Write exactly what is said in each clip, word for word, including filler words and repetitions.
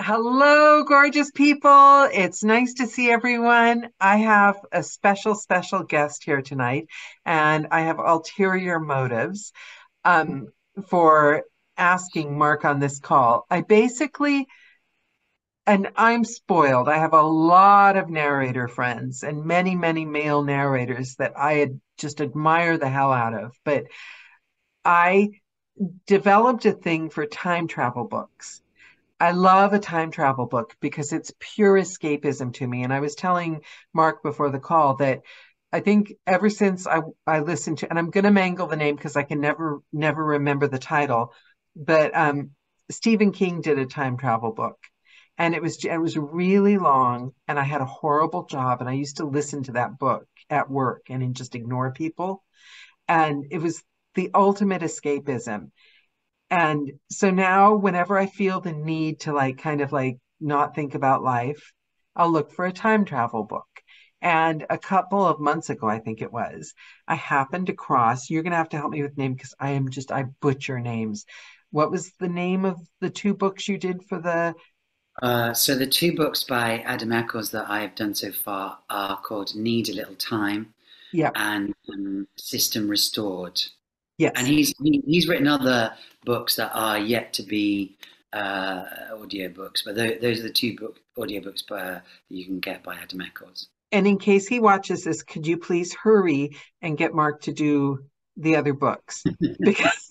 Hello, gorgeous people. It's nice to see everyone. I have a special, special guest here tonight, and I have ulterior motives um, for asking Mark on this call. I basically, and I'm spoiled, I have a lot of narrator friends and many, many male narrators that I just admire the hell out of, but I developed a thing for time travel books. I love a time travel book because it's pure escapism to me. And I was telling Mark before the call that I think ever since I, I listened to, and I'm going to mangle the name because I can never, never remember the title, but um, Stephen King did a time travel book and it was, it was really long and I had a horrible job and I used to listen to that book at work and just ignore people. And it was the ultimate escapism. And so now whenever I feel the need to like, kind of like not think about life, I'll look for a time travel book. And a couple of months ago, I think it was, I happened across, you're going to have to help me with name because I am just, I butcher names. What was the name of the two books you did for the? Uh, so the two books by Adam Eccles that I have done so far are called Need a Little Time yeah, and um, System Restored. Yes. And he's he, he's written other books that are yet to be uh, audiobooks, but th those are the two book audiobooks uh, that you can get by Adam Eccles. And in case he watches this, could you please hurry and get Mark to do the other books? Because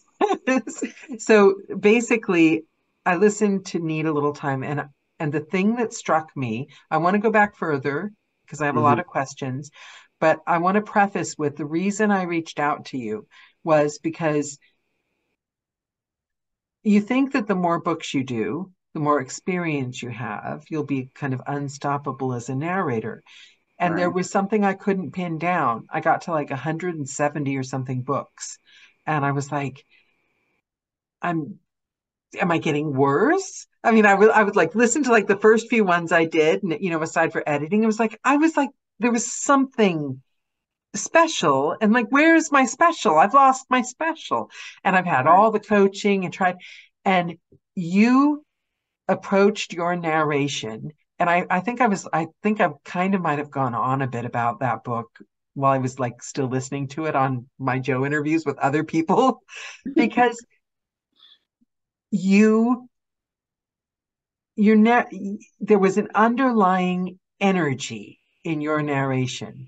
so basically, I listened to Need a Little Time, and and the thing that struck me, I want to go back further because I have mm-hmm. a lot of questions, but I want to preface with the reason I reached out to you was because you think that the more books you do, the more experience you have, you'll be kind of unstoppable as a narrator. And right. there was something I couldn't pin down. I got to like one hundred seventy or something books. And I was like, I'm, am I getting worse? I mean, I would, I would like listen to like the first few ones I did, and, you know, aside for editing, it was like, I was like, there was something special and like where's my special? I've lost my special. And I've had all the coaching and tried, and you approached your narration, and I I think I was I think I kind of might have gone on a bit about that book while I was like still listening to it on my Joe interviews with other people because you you're not there was an underlying energy in your narration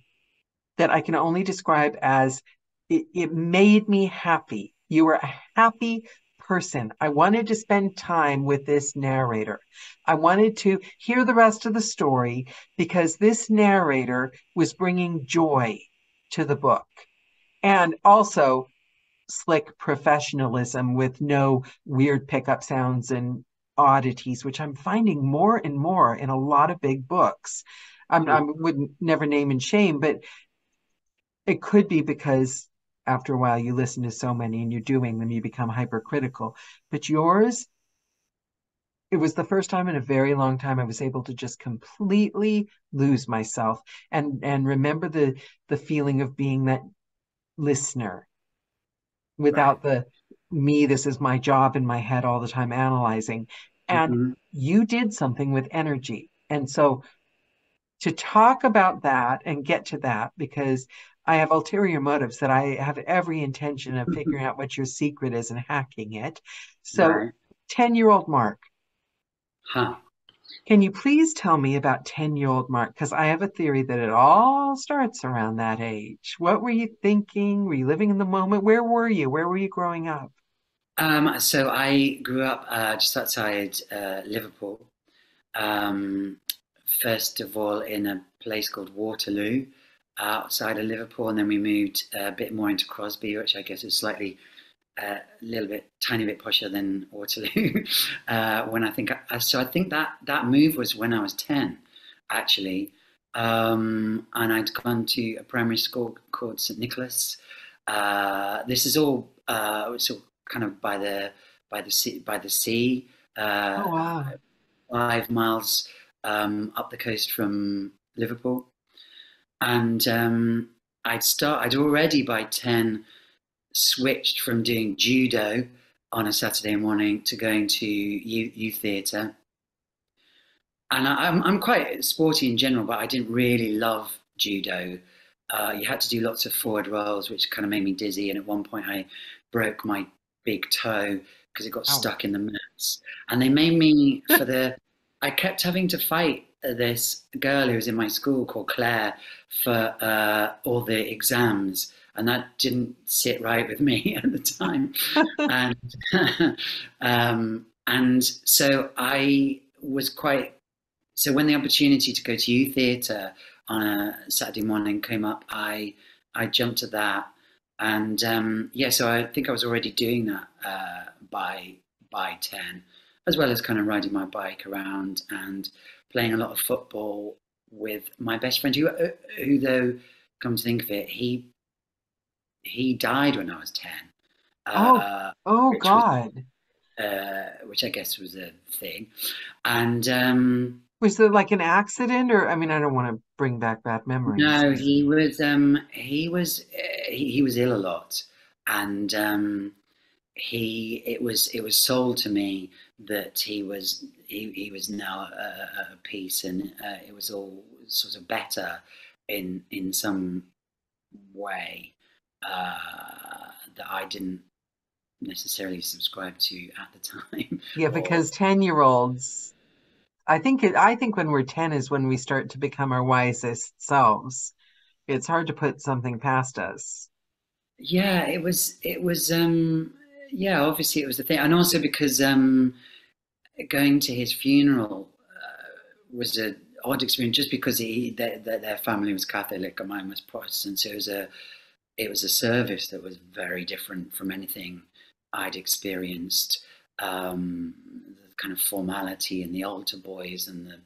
that I can only describe as it, it made me happy. You were a happy person. I wanted to spend time with this narrator. I wanted to hear the rest of the story because this narrator was bringing joy to the book. And also slick professionalism with no weird pickup sounds and oddities, which I'm finding more and more in a lot of big books. I'm, I wouldn't never name and shame, but it could be because after a while you listen to so many and you're doing them, you become hypercritical. But yours, it was the first time in a very long time I was able to just completely lose myself and and remember the the feeling of being that listener without right. the me, this is my job in my head all the time analyzing. And mm-hmm. you did something with energy. And so to talk about that and get to that, because I have ulterior motives that I have every intention of figuring out what your secret is and hacking it. So ten-year-old right. Mark, huh. can you please tell me about ten-year-old Mark? Because I have a theory that it all starts around that age. What were you thinking? Were you living in the moment? Where were you? Where were you growing up? Um, so I grew up uh, just outside uh, Liverpool. Um, first of all, in a place called Waterloo, outside of Liverpool, and then we moved a bit more into Crosby, which I guess is slightly a uh, little bit tiny bit posher than Waterloo. uh, when I think I, so I think that that move was when I was ten, actually. um, and I'd gone to a primary school called St Nicholas. Uh, this is all uh, it's all kind of by the by the sea, by the sea. Uh, oh wow! Five miles um, up the coast from Liverpool, and um, I'd start. I'd already by ten switched from doing judo on a Saturday morning to going to youth, youth theatre. And I, I'm, I'm quite sporty in general, but I didn't really love judo. Uh, you had to do lots of forward rolls, which kind of made me dizzy. And at one point I broke my big toe because it got Ow. stuck in the mats. And they made me for the, I kept having to fight this girl who was in my school called Claire for uh, all the exams. And that didn't sit right with me at the time. and, um, and so I was quite, so when the opportunity to go to youth theatre on a Saturday morning came up, I I jumped at that. And um, yeah, so I think I was already doing that uh, by by ten, as well as kind of riding my bike around and playing a lot of football with my best friend, who, who though, come to think of it, he, He died when I was ten. Oh, uh, oh God. Was, uh, which I guess was a thing. And um, was there like an accident, or I mean, I don't want to bring back bad memories. No, he was um, he was uh, he, he was ill a lot, and um, he it was it was sold to me that he was he, he was now uh, at peace, and uh, it was all sort of better in in some way. Uh, that I didn't necessarily subscribe to at the time. Yeah, because ten-year-olds, I think it, I think when we're ten is when we start to become our wisest selves. It's hard to put something past us. Yeah, it was, it was, um, yeah, obviously it was the thing. And also because um, going to his funeral uh, was an odd experience, just because he, their, their family was Catholic and mine was Protestant, so it was a, It was a service that was very different from anything I'd experienced. Um, the kind of formality and the altar boys and the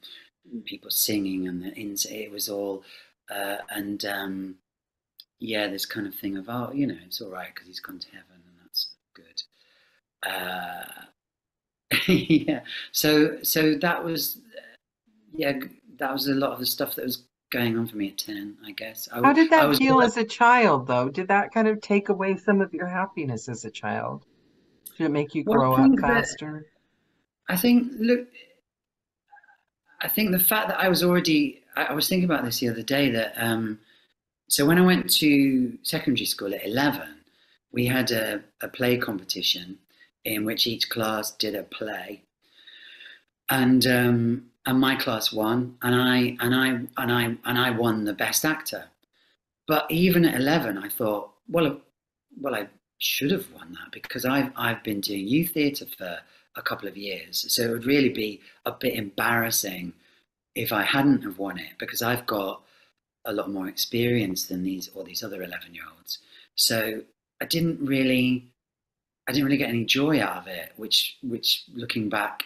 people singing and the ins it was all uh, and um, yeah, this kind of thing of, oh, you know, it's all right because he's gone to heaven and that's good. Uh, yeah, so so that was yeah that was a lot of the stuff that was going on for me at ten, I guess. I, How did that I was, feel as a child, though? Did that kind of take away some of your happiness as a child? Did it make you grow well, up faster? That, I think, look, I think the fact that I was already, I, I was thinking about this the other day, that, um, so when I went to secondary school at eleven, we had a, a play competition in which each class did a play. And, um, and my class won, and I and I and I and I won the best actor. But even at eleven, I thought, well, well, I should have won that because I've I've been doing youth theatre for a couple of years, so it would really be a bit embarrassing if I hadn't have won it because I've got a lot more experience than these or these other eleven-year-olds. So I didn't really, I didn't really get any joy out of it, which which looking back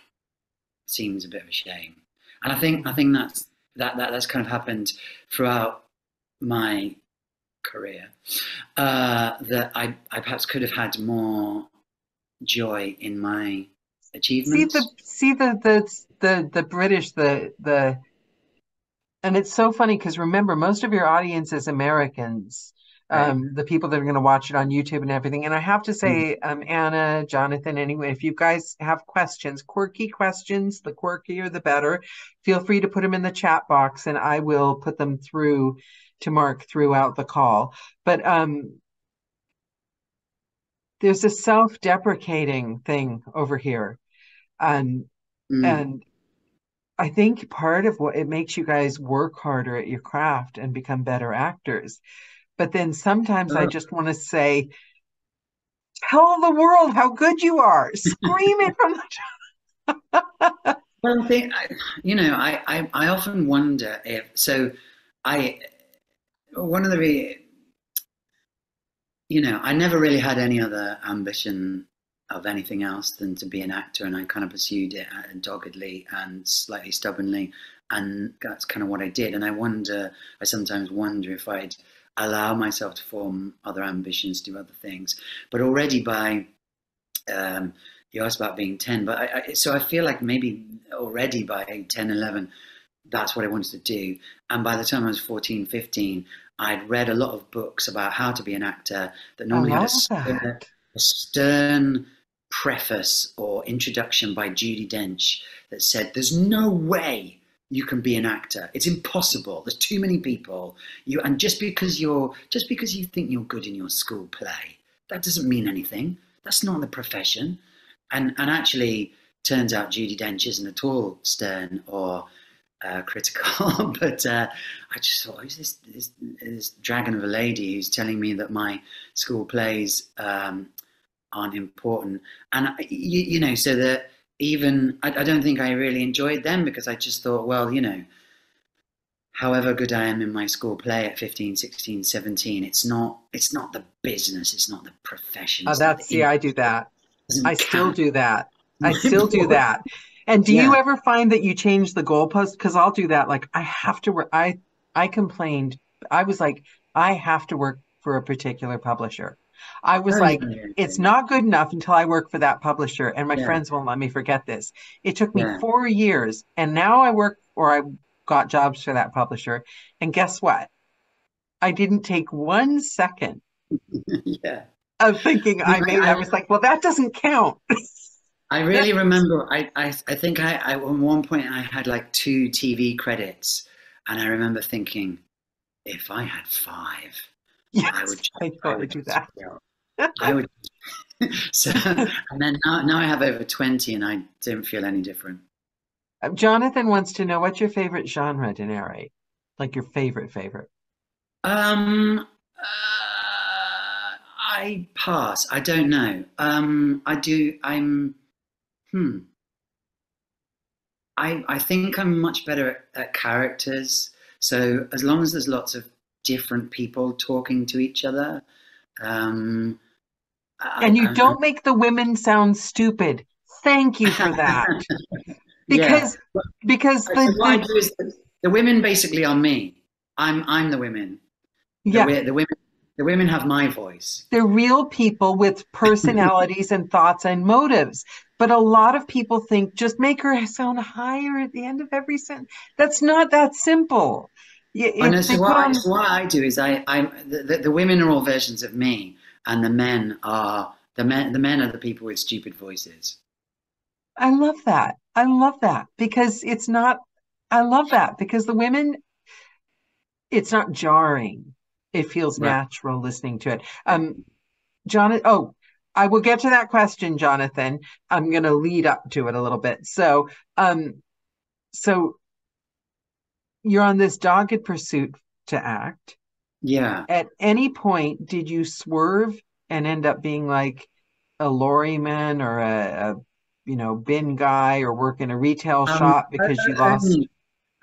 seems a bit of a shame. And I think I think that's that that that's kind of happened throughout my career. Uh, that I I perhaps could have had more joy in my achievements. See the see the the the, the British the the, and it's so funny because remember most of your audience is Americans, right. um, the people that are going to watch it on YouTube and everything. And I have to say, mm. um, Anna, Jonathan, anyway, if you guys have questions, quirky questions, the quirkier the better, feel free to put them in the chat box and I will put them through to Mark throughout the call. But um, there's a self-deprecating thing over here. Um, mm. And I think part of what it makes you guys work harder at your craft and become better actors. But then sometimes oh. I just want to say, tell the world how good you are. Scream it from the top. Well, I think, I, you know, I, I, I often wonder if, so I, one of the, re, you know, I never really had any other ambition of anything else than to be an actor. And I kind of pursued it doggedly and slightly stubbornly And that's kind of what I did. And I wonder, I sometimes wonder if I'd allow myself to form other ambitions, do other things. But already by, um, you asked about being ten, but I, I, so I feel like maybe already by ten, eleven, that's what I wanted to do. And by the time I was fourteen, fifteen, I'd read a lot of books about how to be an actor that normally had a stern, a stern preface or introduction by Judi Dench that said, there's no way you can be an actor. It's impossible. There's too many people. You and just because you're just because you think you're good in your school play, that doesn't mean anything. That's not the profession. And and actually, turns out Judi Dench isn't at all stern or uh, critical. But uh, I just thought, who's this, this this dragon of a lady who's telling me that my school plays um, aren't important? And you, you know, so that. Even I, I don't think I really enjoyed them because I just thought, well, you know, however good I am in my school play at fifteen, sixteen, seventeen, it's not it's not the business, it's not the profession. Oh, that's yeah, I do that. I still do that. I still do that. And do yeah. you ever find that you change the goalpost? Because I'll do that. Like I have to work. I I complained. I was like, I have to work for a particular publisher. I was like, it's not good enough until I work for that publisher, and my yeah. friends won't let me forget this. It took me yeah. four years, and now I work, or I got jobs for that publisher, and guess what? I didn't take one second yeah. of thinking I made. I, I was like, well, that doesn't count. I really remember. I, I, I think I, I, at one point, I had like two T V credits, and I remember thinking, if I had five. Yes, I would, I I would do that. I would. So, and then now, now I have over twenty, and I didn't feel any different. Jonathan wants to know, what's your favorite genre to narrate? Like your favorite favorite? Um, uh, I pass. I don't know. Um, I do. I'm. Hmm. I I think I'm much better at, at characters. So as long as there's lots of different people talking to each other. Um, and you um, don't make the women sound stupid. Thank you for that. Because yeah. because the, the, what I do is the, the women basically are me. I'm I'm the women. The, yeah. the women the women have my voice. They're real people with personalities and thoughts and motives. But a lot of people think just make her sound higher at the end of every sentence. That's not that simple. Yeah, oh, no, so, what I, so what I do is I, I the, the women are all versions of me, and the men are the men. The men are the people with stupid voices. I love that. I love that because it's not. I love that because the women. It's not jarring. It feels right. natural listening to it. Um, Jonathan. Oh, I will get to that question, Jonathan. I'm going to lead up to it a little bit. So, um, so. You're on this dogged pursuit to act. Yeah. At any point, did you swerve and end up being like a lorryman or a, a you know, bin guy or work in a retail um, shop because only, you lost?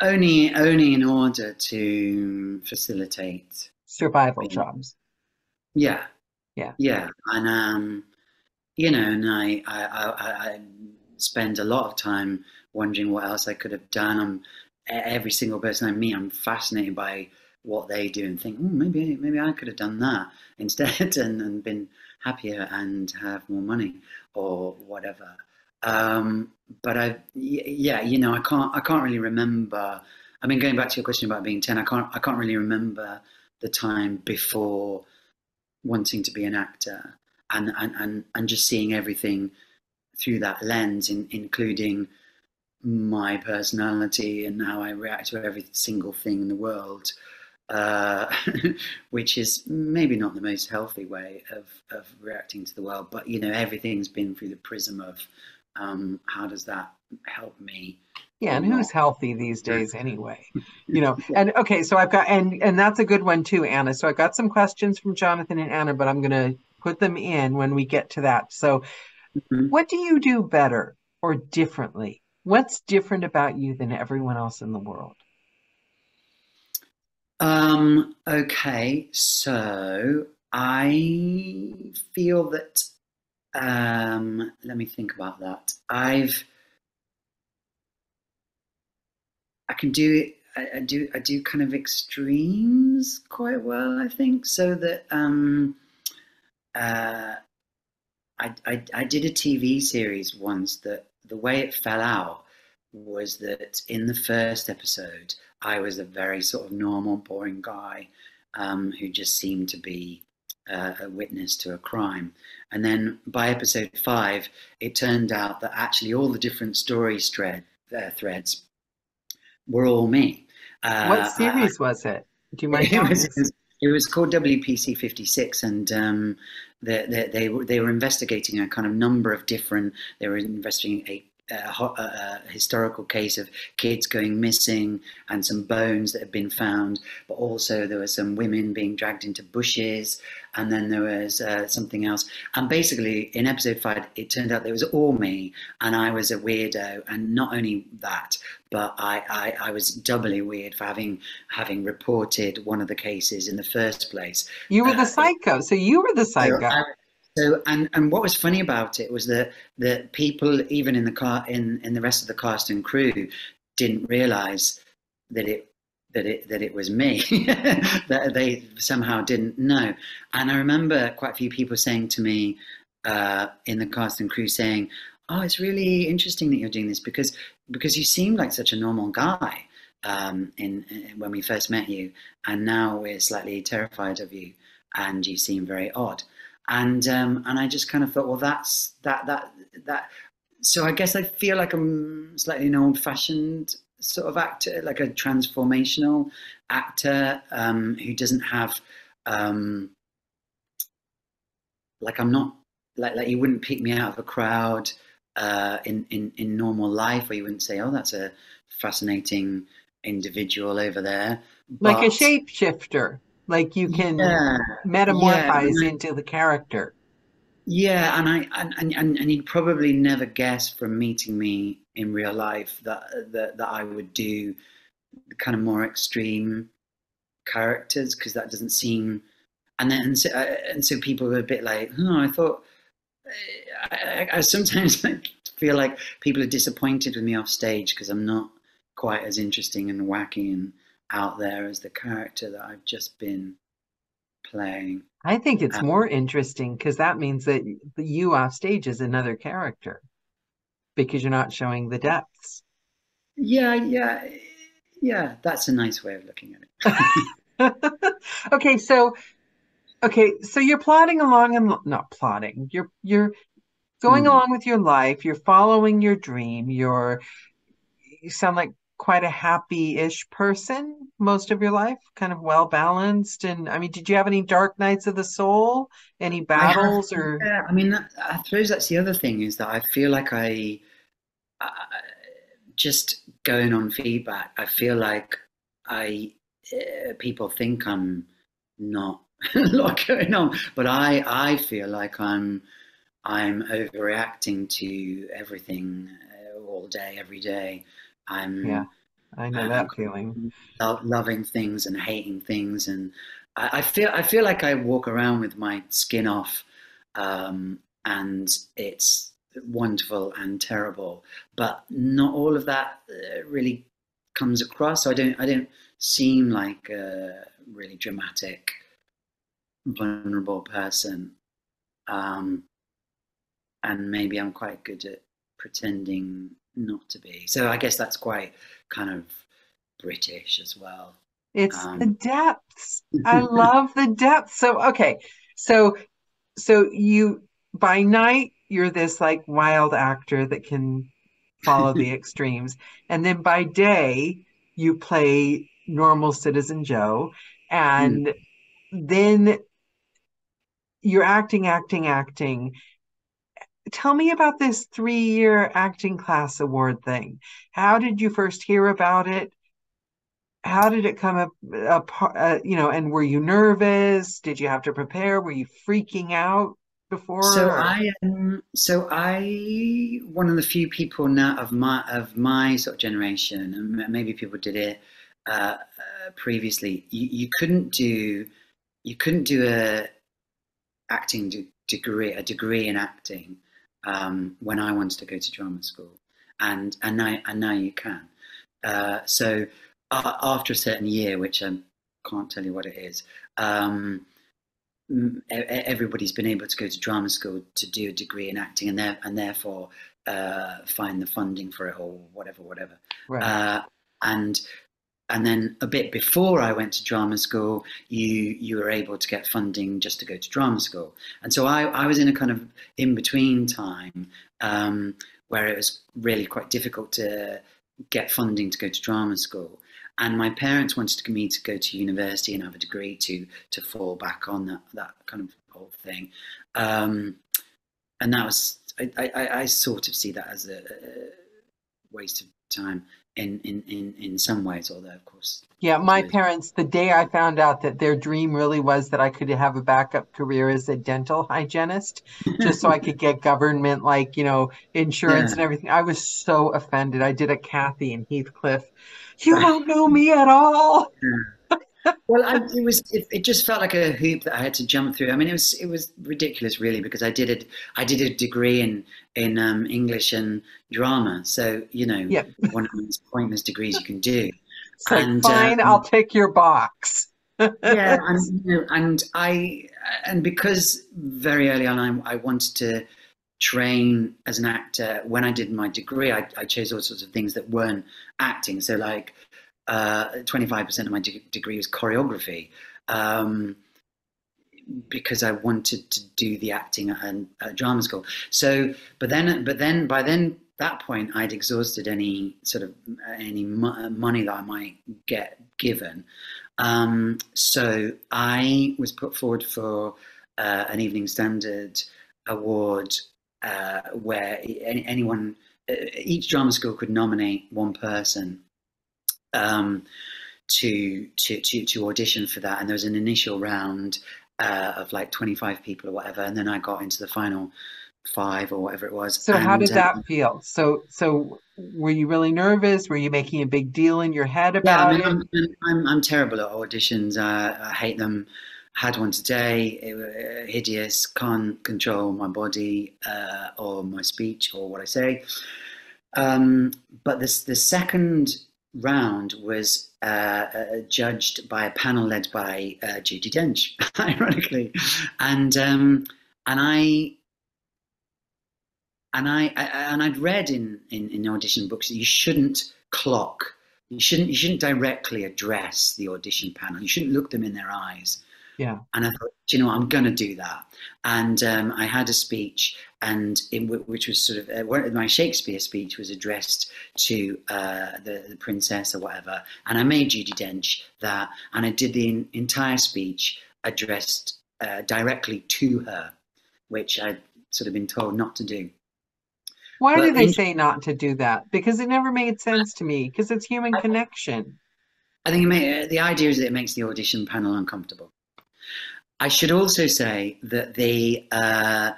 Only, only in order to facilitate survival being, jobs. Yeah. Yeah. Yeah. And, um, you know, and I, I, I, I spend a lot of time wondering what else I could have done. I'm, Every single person I meet, I'm fascinated by what they do and think, oh, maybe maybe I could have done that instead and, and been happier and have more money or whatever. Um, but I, yeah, you know, I can't I can't really remember. I mean, going back to your question about being ten, I can't I can't really remember the time before wanting to be an actor and and and, and just seeing everything through that lens, in, including. My personality and how I react to every single thing in the world, uh, which is maybe not the most healthy way of, of reacting to the world, but you know, everything's been through the prism of um, how does that help me? Yeah, and who's healthy these days anyway? You know, and okay, so I've got, and, and that's a good one too, Anna. So I've got some questions from Jonathan and Anna, but I'm gonna put them in when we get to that. So mm-hmm. What do you do better or differently? What's different about you than everyone else in the world? Um, okay, so I feel that, um, let me think about that. I've, I can do it. I, I do. I do kind of extremes quite well, I think. So that um, uh, I, I I did a T V series once that the way it fell out was that in the first episode I was a very sort of normal, boring guy um, who just seemed to be uh, a witness to a crime. And then by episode five, it turned out that actually all the different story thread, uh, threads were all me. Uh, what series I, was it? Do you mind? It was, it was called W P C fifty-six, and um, they, they, they, were, they were investigating a kind of number of different, they were investigating a A, hot, a, a historical case of kids going missing and some bones that had been found, but also there were some women being dragged into bushes, and then there was uh, something else. And basically in episode five it turned out it was all me, and I was a weirdo, and not only that, but I, I, I was doubly weird for having having reported one of the cases in the first place. You were uh, the psycho, so you were the psycho. I, So and and what was funny about it was that that people even in the car in in the rest of the cast and crew didn't realise that it that it that it was me. That they somehow didn't know. And I remember quite a few people saying to me uh, in the cast and crew saying, "Oh, it's really interesting that you're doing this because because you seem like such a normal guy um, in, in when we first met you, and now we're slightly terrified of you, and you seem very odd." And um, and I just kind of thought, well, that's that that that. So I guess I feel like I'm slightly an old-fashioned sort of actor, like a transformational actor um, who doesn't have um, like I'm not like like you wouldn't pick me out of a crowd uh, in in in normal life, or you wouldn't say, oh, that's a fascinating individual over there, but, like a shapeshifter. Like you can yeah, metamorphize yeah, into the character. Yeah, and I and, and and you'd probably never guess from meeting me in real life that that, that I would do kind of more extreme characters, because that doesn't seem. And then and so, uh, and so people were a bit like, oh, I thought. I, I sometimes like feel like people are disappointed with me off stage because I'm not quite as interesting and wacky and out there as the character that I've just been playing. I think it's um, more interesting because that means that you off stage is another character because you're not showing the depths. Yeah, yeah, yeah. That's a nice way of looking at it. okay, so, okay, so you're plodding along and not plodding. You're you're going mm. along with your life. You're following your dream. You're you sound like quite a happy-ish person most of your life, kind of well-balanced. And I mean, did you have any dark nights of the soul, any battles? I have, or yeah, I mean, that, I suppose that's the other thing is that I feel like I, I, just going on feedback, I feel like I, uh, people think I'm not a lot going on, but I, I feel like I'm, I'm overreacting to everything uh, all day, every day. I'm yeah, I know I'm that feeling. Lo loving things and hating things, and I, I feel I feel like I walk around with my skin off, um, and it's wonderful and terrible. But not all of that uh, really comes across. So I don't I don't seem like a really dramatic, vulnerable person, um, and maybe I'm quite good at pretending not to be. So I guess that's quite kind of British as well. It's um, the depths. I love the depths. So okay, so so you by night you're this like wild actor that can follow the extremes, and then by day you play normal Citizen Joe, and mm. then you're acting, acting, acting. Tell me about this three-year acting class award thing. How did you first hear about it? How did it come up, up uh, you know, and were you nervous? Did you have to prepare? Were you freaking out before? So I, um, so I, one of the few people now of my, of my sort of generation, and maybe people did it uh, uh, previously, you, you couldn't do, you couldn't do a acting de degree, a degree in acting. Um, when I wanted to go to drama school, and and now and now you can, Uh, so uh, after a certain year, which I um, can't tell you what it is, um, everybody's been able to go to drama school to do a degree in acting, and, there, and therefore uh, find the funding for it or whatever, whatever. Right. Uh, and and then a bit before I went to drama school, you you were able to get funding just to go to drama school. And so I, I was in a kind of in-between time um, where it was really quite difficult to get funding to go to drama school. And my parents wanted me to go to university and have a degree to to fall back on that, that kind of whole thing. Um, and that was, I, I, I sort of see that as a, a waste of time in, in, in, in some ways, although of course. Yeah, my parents, the day I found out that their dream really was that I could have a backup career as a dental hygienist, just so I could get government, like, you know, insurance yeah. and everything. I was so offended. I did a Kathy in Heathcliff. You don't know me at all. Yeah. Well, I, it was. It, it just felt like a hoop that I had to jump through. I mean, it was it was ridiculous, really, because I did a I did a degree in in um, English and drama. So you know, yep. one of those pointless degrees you can do. It's and, like, fine, um, I'll take your box. yeah, and, you know, and I and because very early on I, I wanted to train as an actor. When I did my degree, I, I chose all sorts of things that weren't acting. So, like, uh, twenty-five percent of my de degree was choreography, um, because I wanted to do the acting at, at drama school. So, but then, but then, by then, that point, I'd exhausted any sort of any mo money that I might get given. Um, so, I was put forward for uh, an Evening Standard award. Uh, where any, anyone, uh, each drama school could nominate one person um, to, to to to audition for that, and there was an initial round uh, of like twenty-five people or whatever, and then I got into the final five or whatever it was. So and, how did that um, feel? So so were you really nervous? Were you making a big deal in your head about yeah, I mean, it? I'm, I'm, I'm terrible at auditions. Uh, I hate them. Had one today, it was hideous, can't control my body uh, or my speech or what I say. Um, but this, the second round was uh, uh, judged by a panel led by uh, Judi Dench, ironically. And, um, and I... And, I, I, and I'd read in, in, in audition books that you shouldn't clock, you shouldn't, you shouldn't directly address the audition panel, you shouldn't look them in their eyes. Yeah, and I thought, do you know what, I'm going to do that. And um, I had a speech, and in w which was sort of uh, one of my Shakespeare speech was addressed to uh, the, the princess or whatever. And I made Judi Dench that, and I did the in entire speech addressed uh, directly to her, which I'd sort of been told not to do. Why but did they say not to do that? Because it never made sense to me. Because it's human I, connection. I think it may, the idea is that it makes the audition panel uncomfortable. I should also say that the uh,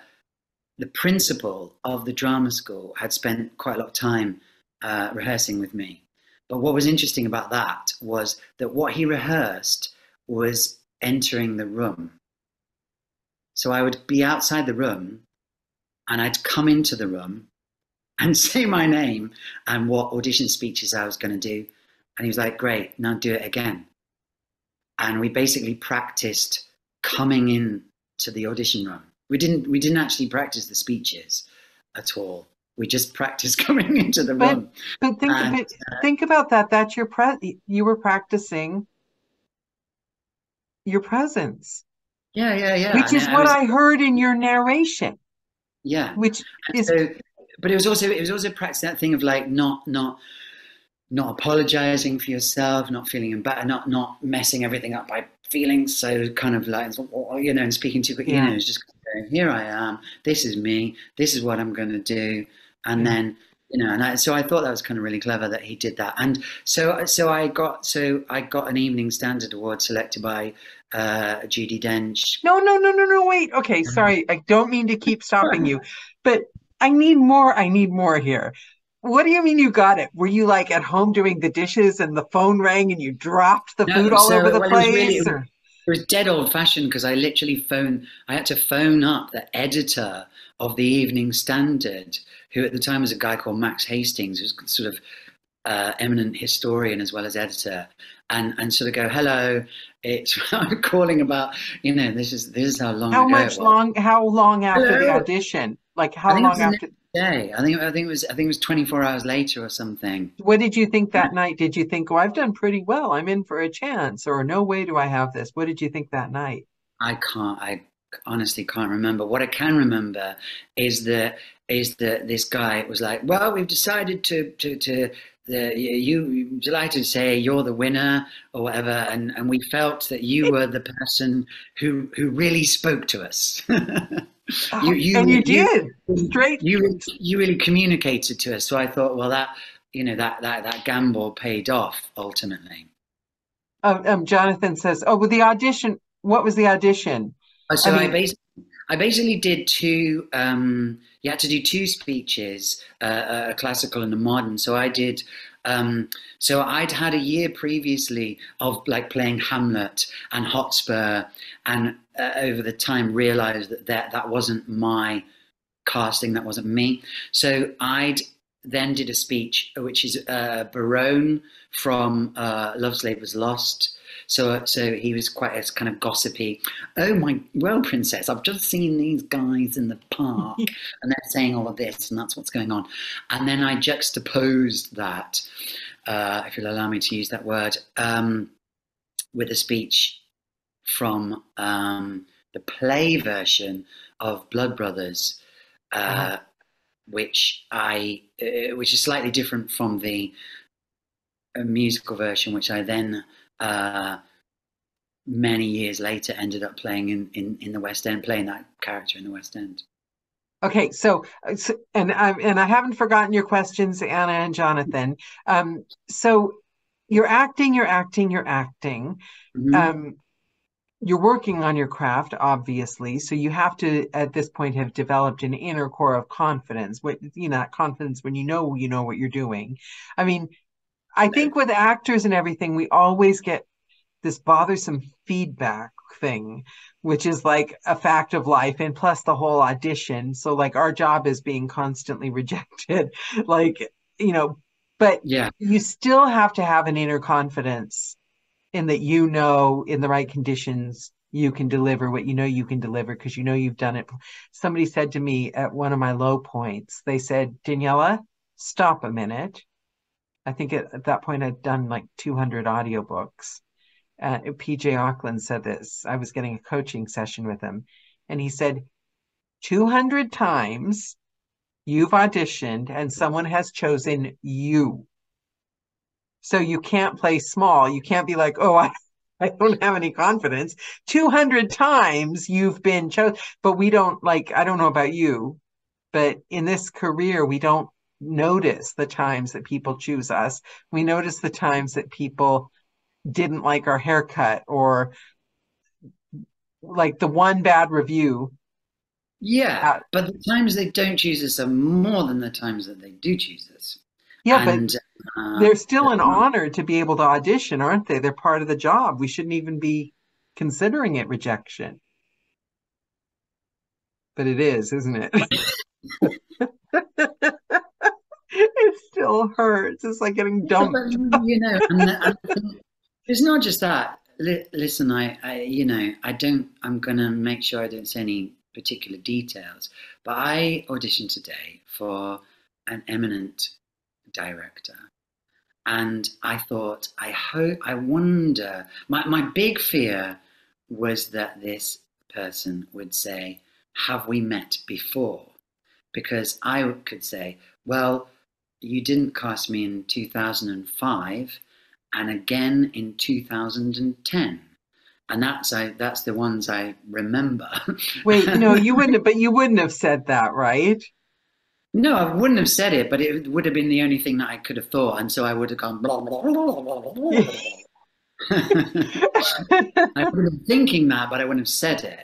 the principal of the drama school had spent quite a lot of time uh, rehearsing with me. But what was interesting about that was that what he rehearsed was entering the room. So I would be outside the room, and I'd come into the room and say my name and what audition speeches I was going to do. And he was like, great, now do it again. And we basically practiced coming in to the audition room. We didn't we didn't actually practice the speeches at all. We just practiced coming into the but, room. But think and, it, uh, think about that. That's your pre you were practicing your presence. Yeah, yeah, yeah. Which and is I, what I, was, I heard in your narration. Yeah. Which and is so, but it was also it was also practicing that thing of like not not not apologizing for yourself, not feeling embarrassed, not not messing everything up by feeling so kind of like, you know, and speaking too quickly, yeah. you know, it's just here I am, this is me, this is what I'm going to do. And yeah. then, you know, and I, so I thought that was kind of really clever that he did that. And so, so I got, so I got an Evening Standard award selected by uh, Judi Dench. No, no, no, no, no, wait. Okay. Sorry. I don't mean to keep stopping you, but I need more. I need more here. What do you mean you got it? Were you like at home doing the dishes and the phone rang and you dropped the no, food all so, over the well, place? It was, really, it was dead old fashioned because I literally phoned, I had to phone up the editor of the Evening Standard, who at the time was a guy called Max Hastings, who's sort of uh, eminent historian as well as editor, and and sort of go, hello, it's I'm calling about, you know, this is this is how long how ago much it was. long how long after hello. the audition, like how long after day I think I think it was I think it was twenty-four hours later or something. What did you think that yeah. night? Did you think, oh, I've done pretty well, I'm in for a chance, or no way do I have this? What did you think that night? I can't I honestly can't remember. What I can remember is that is that this guy was like, well, we've decided to to to the you, you delighted to say you're the winner or whatever, and and we felt that you were the person who who really spoke to us. You, you, and you, you did you, straight. You you really communicated to us. So I thought, well, that you know that that that gamble paid off ultimately. Um, um, Jonathan says, "Oh, well, the audition. What was the audition?" So I, mean, I basically I basically did two. Um, you had to do two speeches, uh, a classical and a modern. So I did. Um, so I'd had a year previously of like playing Hamlet and Hotspur, and uh, over the time realized that, that that wasn't my casting, that wasn't me. So I'd then did a speech, which is uh, Berowne from uh, Love's Labour's Lost. So so he was quite as kind of gossipy. Oh my, well, princess, I've just seen these guys in the park and they're saying all of this and that's what's going on. And then I juxtaposed that, uh, if you'll allow me to use that word, um, with a speech from um, the play version of Blood Brothers, uh, wow. which I, uh, which is slightly different from the uh, musical version, which I then uh many years later ended up playing in, in in the West End, playing that character in the West End. Okay, so, so and I and I haven't forgotten your questions, Anna and Jonathan. Um so you're acting, you're acting, you're acting. Mm-hmm. Um you're working on your craft, obviously, so you have to at this point have developed an inner core of confidence. What you know, that confidence when you know you know what you're doing. I mean, I think with actors and everything, we always get this bothersome feedback thing, which is like a fact of life, and plus the whole audition. So like our job is being constantly rejected, like, you know, but yeah, you still have to have an inner confidence in that, you know, in the right conditions, you can deliver what you know you can deliver because you know you've done it. Somebody said to me at one of my low points, they said, Daniela, stop a minute. I think at, at that point I'd done like two hundred audiobooks. Uh, P J Auckland said this. I was getting a coaching session with him. And he said, two hundred times you've auditioned and someone has chosen you. So you can't play small. You can't be like, oh, I, I don't have any confidence. two hundred times you've been chosen. But we don't, like, I don't know about you, but in this career, we don't notice the times that people choose us. We notice the times that people didn't like our haircut, or like the one bad review. Yeah, uh, but the times they don't choose us are more than the times that they do choose us. Yeah, and, but uh, they're still an honor to be able to audition, aren't they? They're part of the job. We shouldn't even be considering it rejection. But it is, isn't it? It still hurts. It's like getting dumped. You know, and I think it's not just that. L listen, I, I, you know, I don't. I'm gonna make sure I don't say any particular details. But I auditioned today for an eminent director, and I thought, I hope, I wonder. My my big fear was that this person would say, "Have we met before?" Because I could say, "Well, you didn't cast me in two thousand five and again in two thousand ten. And that's I, that's the ones I remember. Wait, no, you wouldn't have, but you wouldn't have said that, right? No, I wouldn't have said it, but it would have been the only thing that I could have thought. And so I would have gone, blah, blah, blah, blah, blah, blah. I would have been thinking that, but I wouldn't have said it.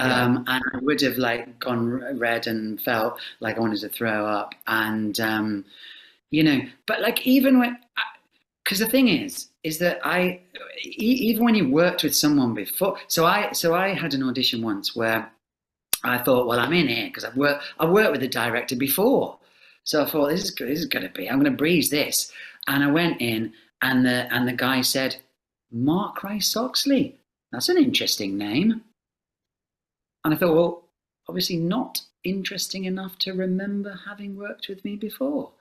Yeah. Um, and I would have like gone red and felt like I wanted to throw up, and um, you know, but like even when, because the thing is, is that I, even when you worked with someone before, so I, so I had an audition once where I thought, well, I'm in here because I've worked, I worked with the director before, so I thought this is this is going to be, I'm going to breeze this, And I went in, and the and the guy said, Mark Rice-Oxley, that's an interesting name. And I thought, well, obviously not interesting enough to remember having worked with me before.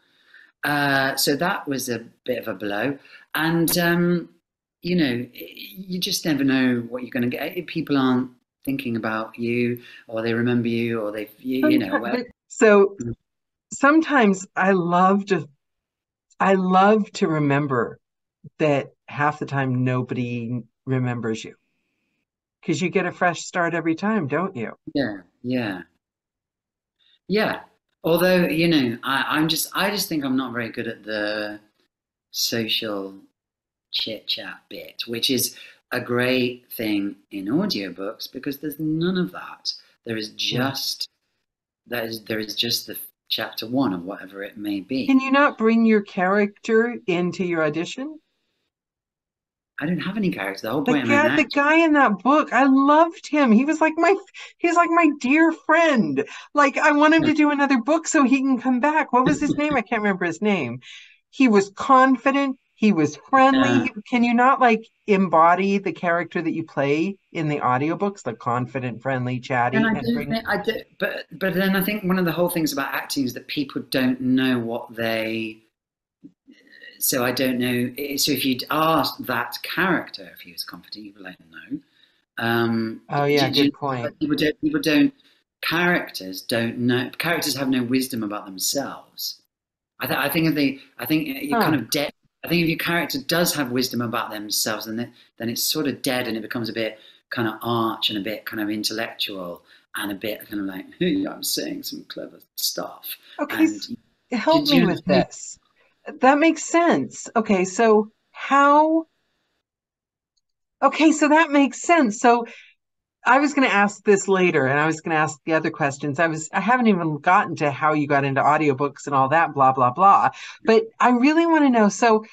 Uh, so that was a bit of a blow. And, um, you know, you just never know what you're going to get. People aren't thinking about you, or they remember you, or they've, you, you know. Well. So sometimes I love to, I love to remember that half the time nobody remembers you, because you get a fresh start every time, don't you? Yeah, yeah. Yeah. Although, you know, I, I'm just, I just think I'm not very good at the social chit chat bit, which is a great thing in audiobooks because there's none of that. There is just, there is, there is just the chapter one or whatever it may be. Can you not bring your character into your audition? I don't have any character. The whole point. The guy, the guy in that book, I loved him. He was like my, he's like my dear friend. Like I want him to do another book so he can come back. What was his name? I can't remember his name. He was confident. He was friendly. Yeah. Can you not like embody the character that you play in the audiobooks? The confident, friendly, chatty. And I and do bring... think I do, but but then I think one of the whole things about acting is that people don't know what they. So I don't know. So if you'd asked that character if he was confident, you would let him know. Um, oh yeah, good you, point. People don't, people don't. Characters don't know. Characters have no wisdom about themselves. I, th I think if they, I think you huh. kind of dead. I think if your character does have wisdom about themselves, then it, then it's sort of dead, and it becomes a bit kind of arch and a bit kind of intellectual and a bit kind of like, hey, I'm saying some clever stuff. Okay, and, help me with this. That makes sense. Okay, so how... Okay, so that makes sense. So I was going to ask this later, and I was going to ask the other questions. I was I haven't even gotten to how you got into audiobooks and all that, blah, blah, blah. But I really want to know. So,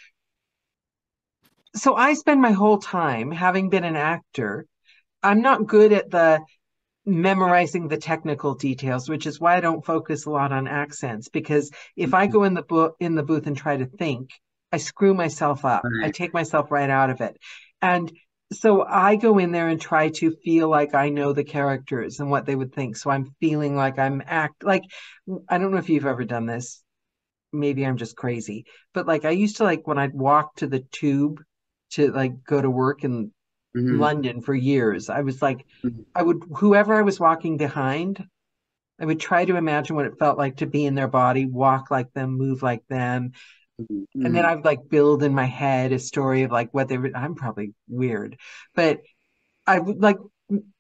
so I spend my whole time, having been an actor, I'm not good at the memorizing the technical details, which is why I don't focus a lot on accents, because if mm-hmm. I go in the book in the booth and try to think, I screw myself up. Right. I take myself right out of it. And so I go in there and try to feel like I know the characters and what they would think. So I'm feeling like I'm act like, I don't know if you've ever done this. Maybe I'm just crazy, but like I used to like when I'd walk to the tube to like go to work in mm-hmm. London for years, I was like, mm-hmm. I would, whoever I was walking behind, I would try to imagine what it felt like to be in their body, walk like them, move like them. Mm-hmm. And then I'd like build in my head a story of like what they were, I'm probably weird, but I would like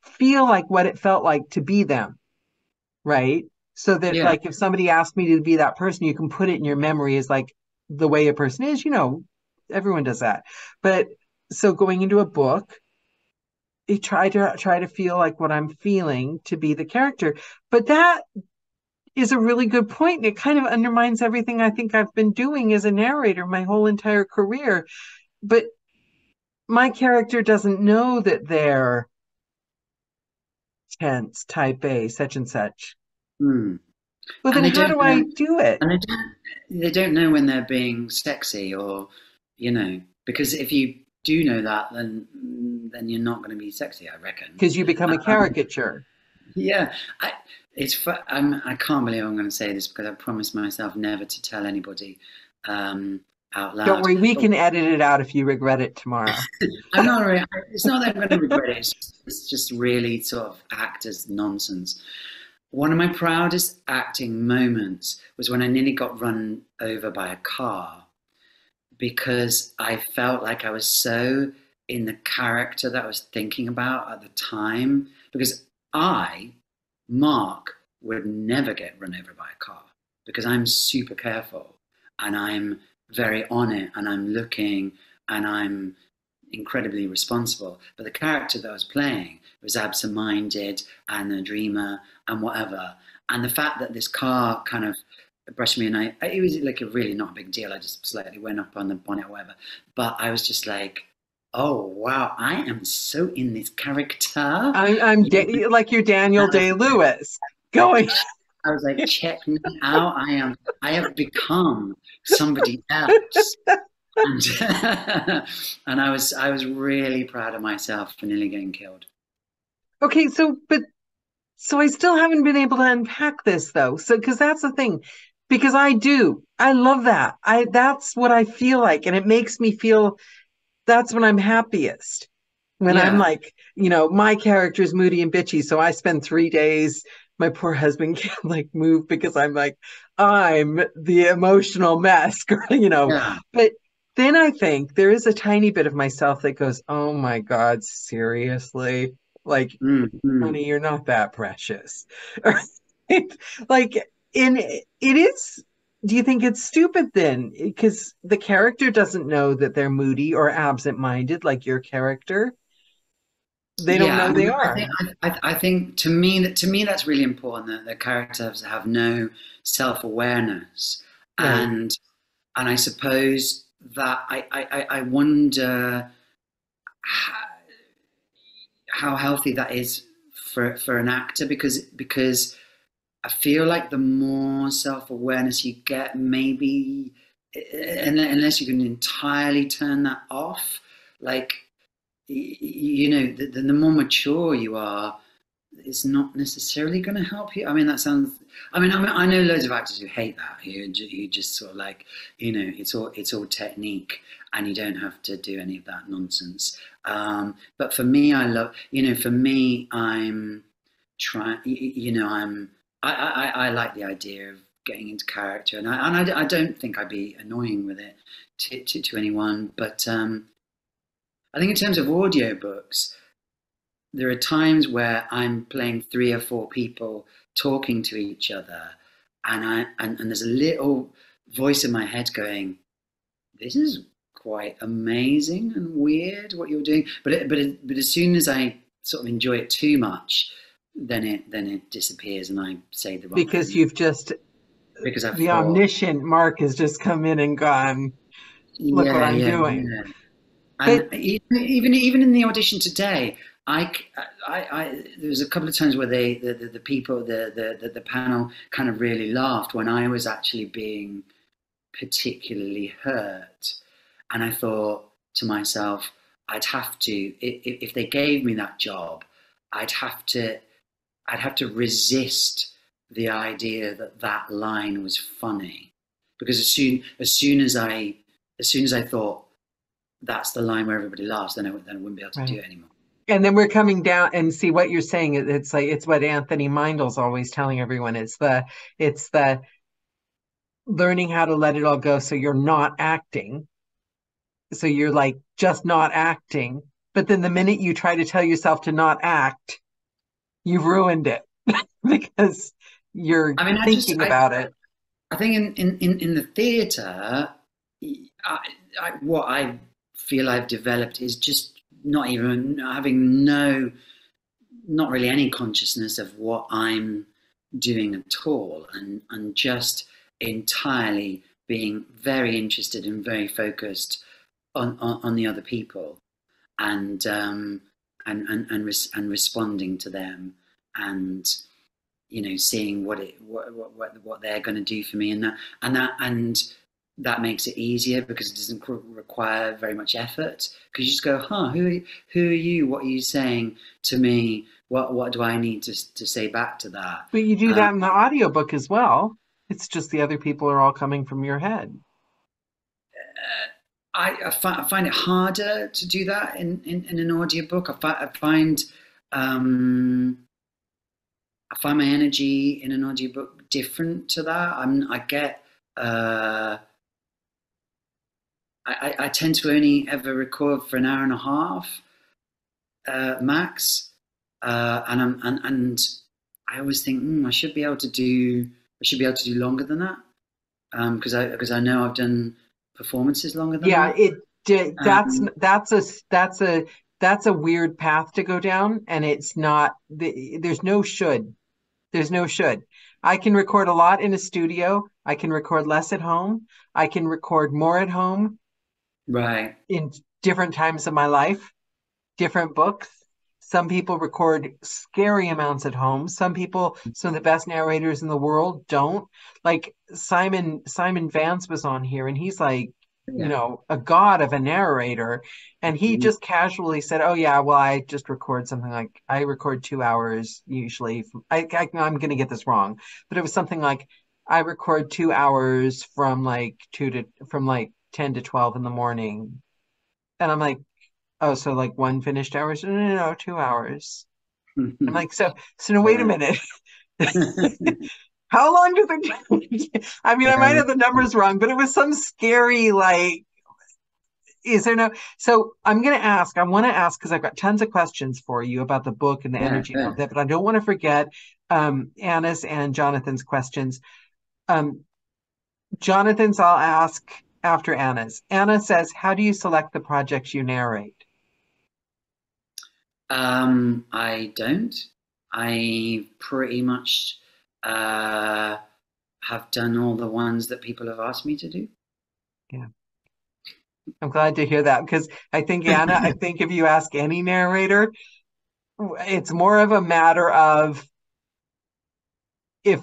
feel like what it felt like to be them. Right. So that yeah. like, if somebody asked me to be that person, you can put it in your memory as like the way a person is, you know, everyone does that. But so going into a book, you try to try to feel like what I'm feeling to be the character, but that is a really good point. And it kind of undermines everything I think I've been doing as a narrator my whole entire career. But my character doesn't know that they're tense, type A, such and such. Mm. Well, then how do I do it? And they don't, they don't know when they're being sexy or, you know, because if you do know that, then then you're not going to be sexy, I reckon. Because you become a caricature. Um, yeah. I, It's. I'm, I can't believe I'm going to say this because I promised myself never to tell anybody um, out loud. Don't worry, we but, can edit it out if you regret it tomorrow. I'm not. Really, it's not that I'm going to regret it. It's just, it's just really sort of actors nonsense. One of my proudest acting moments was when I nearly got run over by a car because I felt like I was so in the character that I was thinking about at the time because I. Mark would never get run over by a car because I'm super careful and I'm very on it and I'm looking and I'm incredibly responsible. But the character that I was playing was absent-minded and a dreamer and whatever. And the fact that this car kind of brushed me and I, it was like a really not a big deal. I just slightly went up on the bonnet or whatever. But I was just like, oh wow! I am so in this character. I, I'm da like your Daniel Day-Lewis going. I was like, check me out. I am. I have become somebody else. And, and I was, I was really proud of myself for nearly getting killed. Okay, so but so I still haven't been able to unpack this though. So because that's the thing, because I do, I love that. I that's what I feel like, and it makes me feel. That's when I'm happiest. When yeah. I'm like, you know, my character is moody and bitchy, so I spend three days. My poor husband can't like move because I'm like, I'm the emotional mess, you know. Yeah. But then I think there is a tiny bit of myself that goes, oh my God, seriously? Like, mm-hmm. honey, you're not that precious. Like, in it is, do you think it's stupid then? Because the character doesn't know that they're moody or absent-minded like your character. They don't yeah, know I mean, they are. I think, I, I think to me that to me that's really important, that the characters have no self-awareness, yeah. and and I suppose that I I, I wonder how, how healthy that is for for an actor, because because I feel like the more self-awareness you get, maybe unless you can entirely turn that off, like. You know, the, the more mature you are, it's not necessarily going to help you. I mean, that sounds. I mean, I mean, I know loads of actors who hate that. Who, who just sort of like, you know, it's all it's all technique, and you don't have to do any of that nonsense. Um, but for me, I love. You know, for me, I'm trying. You know, I'm. I, I I like the idea of getting into character, and I and I, I don't think I'd be annoying with it to to, to anyone, but. Um, I think in terms of audiobooks, there are times where I'm playing three or four people talking to each other, and I and, and there's a little voice in my head going, "This is quite amazing and weird what you're doing." But it, but it, but as soon as I sort of enjoy it too much, then it then it disappears, and I say the wrong thing. Because you've just because I've the thought, omniscient Mark has just come in and gone. Look yeah, what I'm yeah, doing. Yeah. And even even in the audition today, I, I, I there was a couple of times where they the, the, the people the, the the panel kind of really laughed when I was actually being particularly hurt, and I thought to myself, I'd have to if, if they gave me that job, I'd have to I'd have to resist the idea that that line was funny, because as soon as soon as I as soon as I thought. That's the line where everybody laughs, then I, then I wouldn't be able to right. do it anymore. And then we're coming down and see what you're saying. It's like, it's what Anthony Mindel's always telling everyone. It's the, it's the learning how to let it all go. So you're not acting. So you're like, just not acting. But then the minute you try to tell yourself to not act, you've ruined it because you're I mean, thinking I just, about I, it. I think in, in, in, in the theater, I, I, what I, feel I've developed is just not even having no, not really any consciousness of what I'm doing at all, and and just entirely being very interested and very focused on on, on the other people, and um and and and, res and responding to them, and you know seeing what it what what what they're going to do for me, and that and that and. That makes it easier because it doesn't require very much effort. Because you just go, huh? Who, who are you? What are you saying to me? What, what do I need to to say back to that? But you do um, that in the audiobook as well. It's just the other people are all coming from your head. Uh, I, I, fi I find it harder to do that in in, in an audiobook. I, fi I find um, I find my energy in an audiobook different to that. I'm I get. Uh, I, I tend to only ever record for an hour and a half, uh, max, uh, and I'm and, and I always think mm, I should be able to do I should be able to do longer than that, because um, I because I know I've done performances longer than yeah, that. Yeah, it did. That's um, that's a that's a that's a weird path to go down, and it's not the, there's no should, there's no should. I can record a lot in a studio. I can record less at home. I can record more at home. Right. In different times of my life, different books. Some people record scary amounts at home. Some people, some of the best narrators in the world don't. Like Simon Simon Vance was on here, and he's like, yeah. you know, a god of a narrator. And he mm-hmm. just casually said, oh, yeah, well, I just record something like, I record two hours usually. From, I, I, I'm going to get this wrong. But it was something like, I record two hours from like two to from like ten to twelve in the morning. And I'm like, oh, so like one finished hour? No, no, no, two hours. I'm like, so, so no, wait a minute. How long do the, I mean, I might have the numbers wrong, but it was some scary, like, is there no, so I'm going to ask, I want to ask, because I've got tons of questions for you about the book and the yeah, energy yeah. of that, but I don't want to forget um, Anna's and Jonathan's questions. Um, Jonathan's I'll ask after Anna's. Anna says, how do you select the projects you narrate? Um, I don't. I pretty much uh, have done all the ones that people have asked me to do. Yeah. I'm glad to hear that, because I think, Anna, I think if you ask any narrator, it's more of a matter of if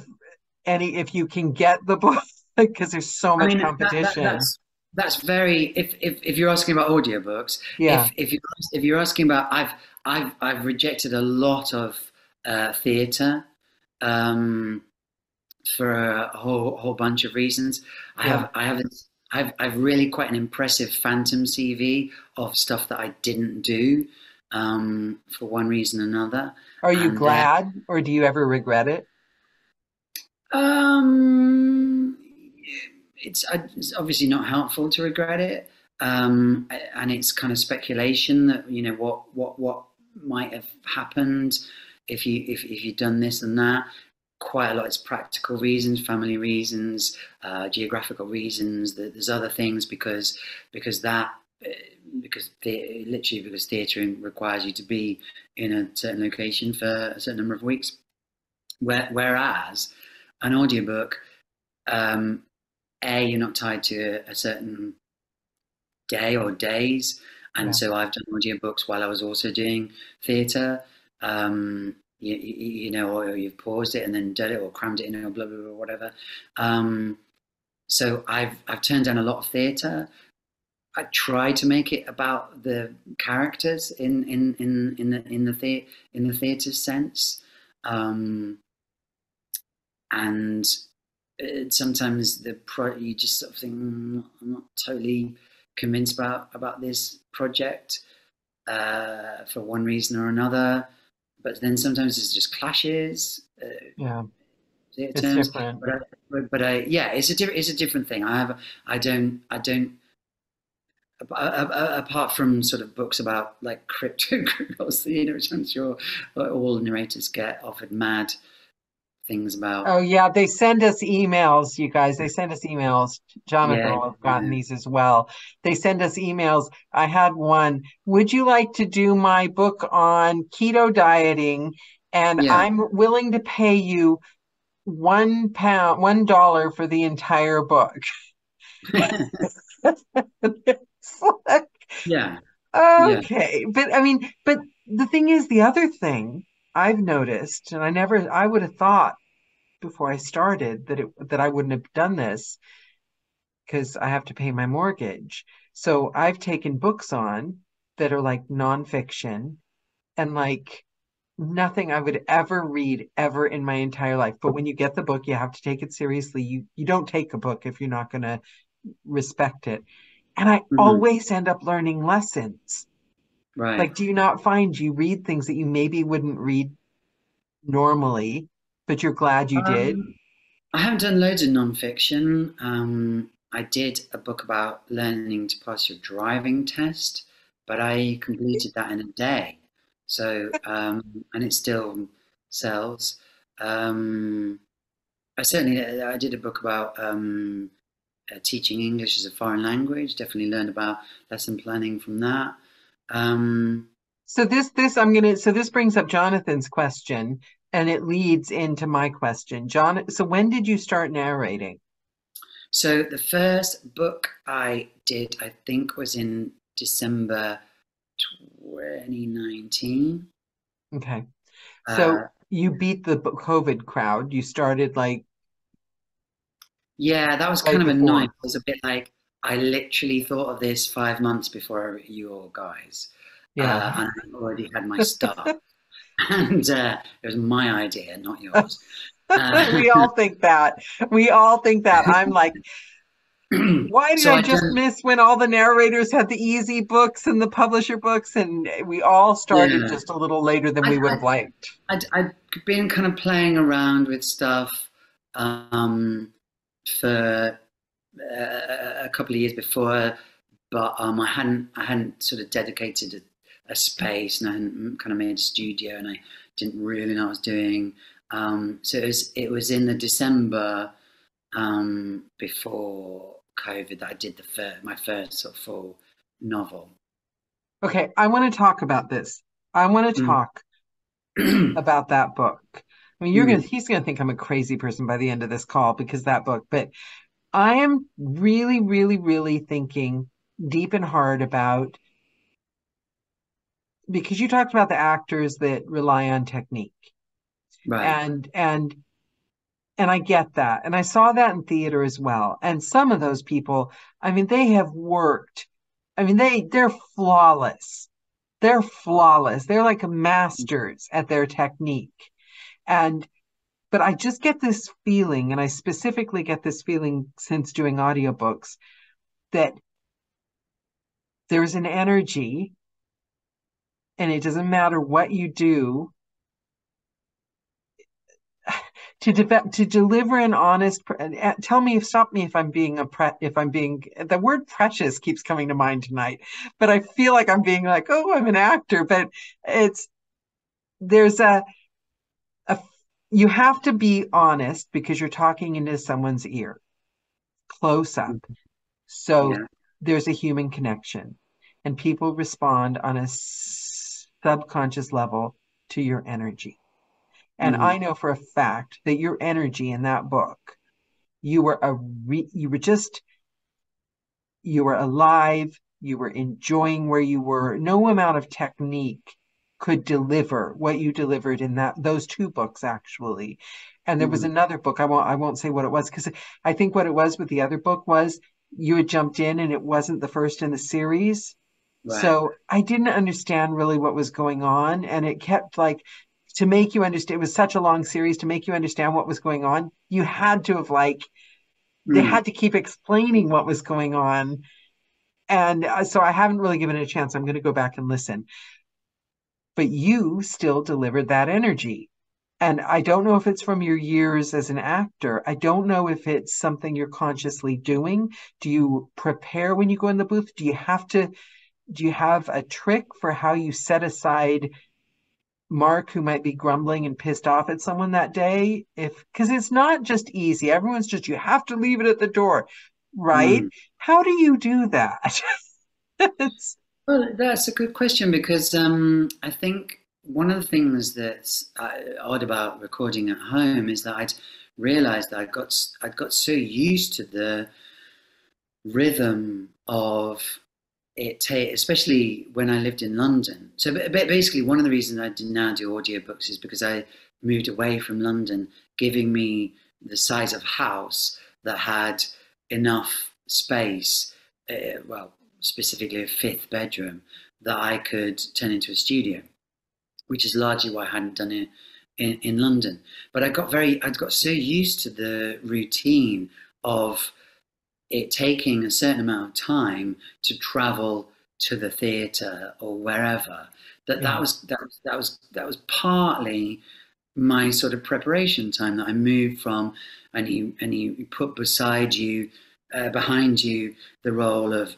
any, if you can get the book, because there's so much I mean, competition. That, that, that's... That's very. If, if if you're asking about audiobooks, yeah. If if you're if you're asking about, I've I've I've rejected a lot of uh, theatre um, for a whole whole bunch of reasons. I yeah. have I haven't I've I've really quite an impressive phantom C V of stuff that I didn't do um, for one reason or another. Are you and, glad, uh, or do you ever regret it? Um. It's, it's obviously not helpful to regret it, um, and it's kind of speculation that, you know, what what what might have happened if you if if you'd done this and that. Quite a lot is practical reasons, family reasons, uh, geographical reasons. There's other things because because that because the, literally because theatering requires you to be in a certain location for a certain number of weeks. Where, whereas an audiobook. Um, A, you're not tied to a certain day or days, and yeah. so I've done audiobooks while I was also doing theatre. Um, you, you know, or you've paused it and then done it, or crammed it in, or blah blah blah, whatever. Um, so I've I've turned down a lot of theatre. I try to make it about the characters in in in in the in the theatre in the theatre sense, um, and. Sometimes the pro you just sort of think, mm, I'm not totally convinced about about this project uh, for one reason or another. But then sometimes it's just clashes. Uh, yeah, it it's terms. different. But, I, but I, yeah, it's a different it's a different thing. I have I don't I don't apart from sort of books about like crypto girls, you know, which I'm sure all narrators get offered mad. Things about oh yeah they send us emails you guys they send us emails Jonathan yeah, I've gotten yeah. these as well. They send us emails. I had one, would you like to do my book on keto dieting, and yeah. I'm willing to pay you one pound one dollar for the entire book. It's like, yeah okay yeah. but I mean but the thing is, the other thing I've noticed, and I never, I would have thought before I started that it, that I wouldn't have done this because I have to pay my mortgage. So I've taken books on that are like nonfiction and like nothing I would ever read ever in my entire life. But when you get the book, you have to take it seriously. You, you don't take a book if you're not going to respect it. And I mm-hmm. always end up learning lessons. Right. Like, do you not find you read things that you maybe wouldn't read normally, but you're glad you um, did? I haven't done loads of nonfiction. Um, I did a book about learning to pass your driving test, but I completed that in a day. So, um, and it still sells. Um, I certainly, I did a book about um, uh, teaching English as a foreign language. Definitely learned about lesson planning from that. Um, so this, this, I'm going to, so this brings up Jonathan's question and it leads into my question. John, so when did you start narrating? So the first book I did, I think was in December twenty nineteen. Okay. So uh, you beat the COVID crowd. You started like... Yeah, that was kind of annoying. It was a bit like, I literally thought of this five months before you all guys. Yeah. Uh, and I already had my stuff. And uh, it was my idea, not yours. Uh, we all think that. We all think that. I'm like... Why did so I just I miss when all the narrators had the easy books and the publisher books, and we all started yeah. just a little later than I, we would have liked? I'd, I'd been kind of playing around with stuff um, for uh, a couple of years before, but um, I hadn't I hadn't sort of dedicated a, a space, and I hadn't kind of made a studio, and I didn't really know what I was doing. Um, so it was it was in the December um, before COVID that I did the first, my first sort of full novel. Okay, I want to talk about this. I want to mm. talk about that book. I mean, you're mm. gonna he's gonna think I'm a crazy person by the end of this call because that book, but I am really, really, really thinking deep and hard about, because you talked about the actors that rely on technique. Right. And and And I get that. And I saw that in theater as well. And some of those people, I mean, they have worked. I mean, they, they're flawless. They're flawless. They're like masters at their technique. And, but I just get this feeling, and I specifically get this feeling since doing audiobooks, that there's an energy, and it doesn't matter what you do, to develop, to deliver an honest, uh, tell me, stop me if I'm being a pre- if I'm being, the word precious keeps coming to mind tonight, but I feel like I'm being like, oh, I'm an actor, but it's, there's a, a, you have to be honest because you're talking into someone's ear, close up. So yeah. there's a human connection, and people respond on a subconscious level to your energy. And mm-hmm. I know for a fact that your energy in that book, you were a re- you were just, you were alive, you were enjoying where you were. No amount of technique could deliver what you delivered in that, those two books actually. And there mm-hmm. was another book, I won't, I won't say what it was, because I think what it was with the other book was you had jumped in and it wasn't the first in the series. Right. So I didn't understand really what was going on, and it kept like, to make you understand, it was such a long series, to make you understand what was going on, you had to have like, mm. they had to keep explaining what was going on. And uh, so I haven't really given it a chance. I'm going to go back and listen. But you still delivered that energy. And I don't know if it's from your years as an actor. I don't know if it's something you're consciously doing. Do you prepare when you go in the booth? Do you have to, do you have a trick for how you set aside Mark, who might be grumbling and pissed off at someone that day, if because it's not just easy. Everyone's just, you have to leave it at the door, right? Mm. How do you do that? Well, that's a good question, because um, I think one of the things that's odd about recording at home is that I'd realised that I got I got so used to the rhythm of it, ta- especially when I lived in London. So b- basically one of the reasons I do now do audiobooks is because I moved away from London, giving me the size of house that had enough space, uh, well, specifically a fifth bedroom, that I could turn into a studio, which is largely why I hadn't done it in, in London. But I got very, I got so used to the routine of it taking a certain amount of time to travel to the theatre or wherever, that yeah. that was that was that was that was partly my sort of preparation time that I moved from, and you and you put beside you, uh, behind you, the role of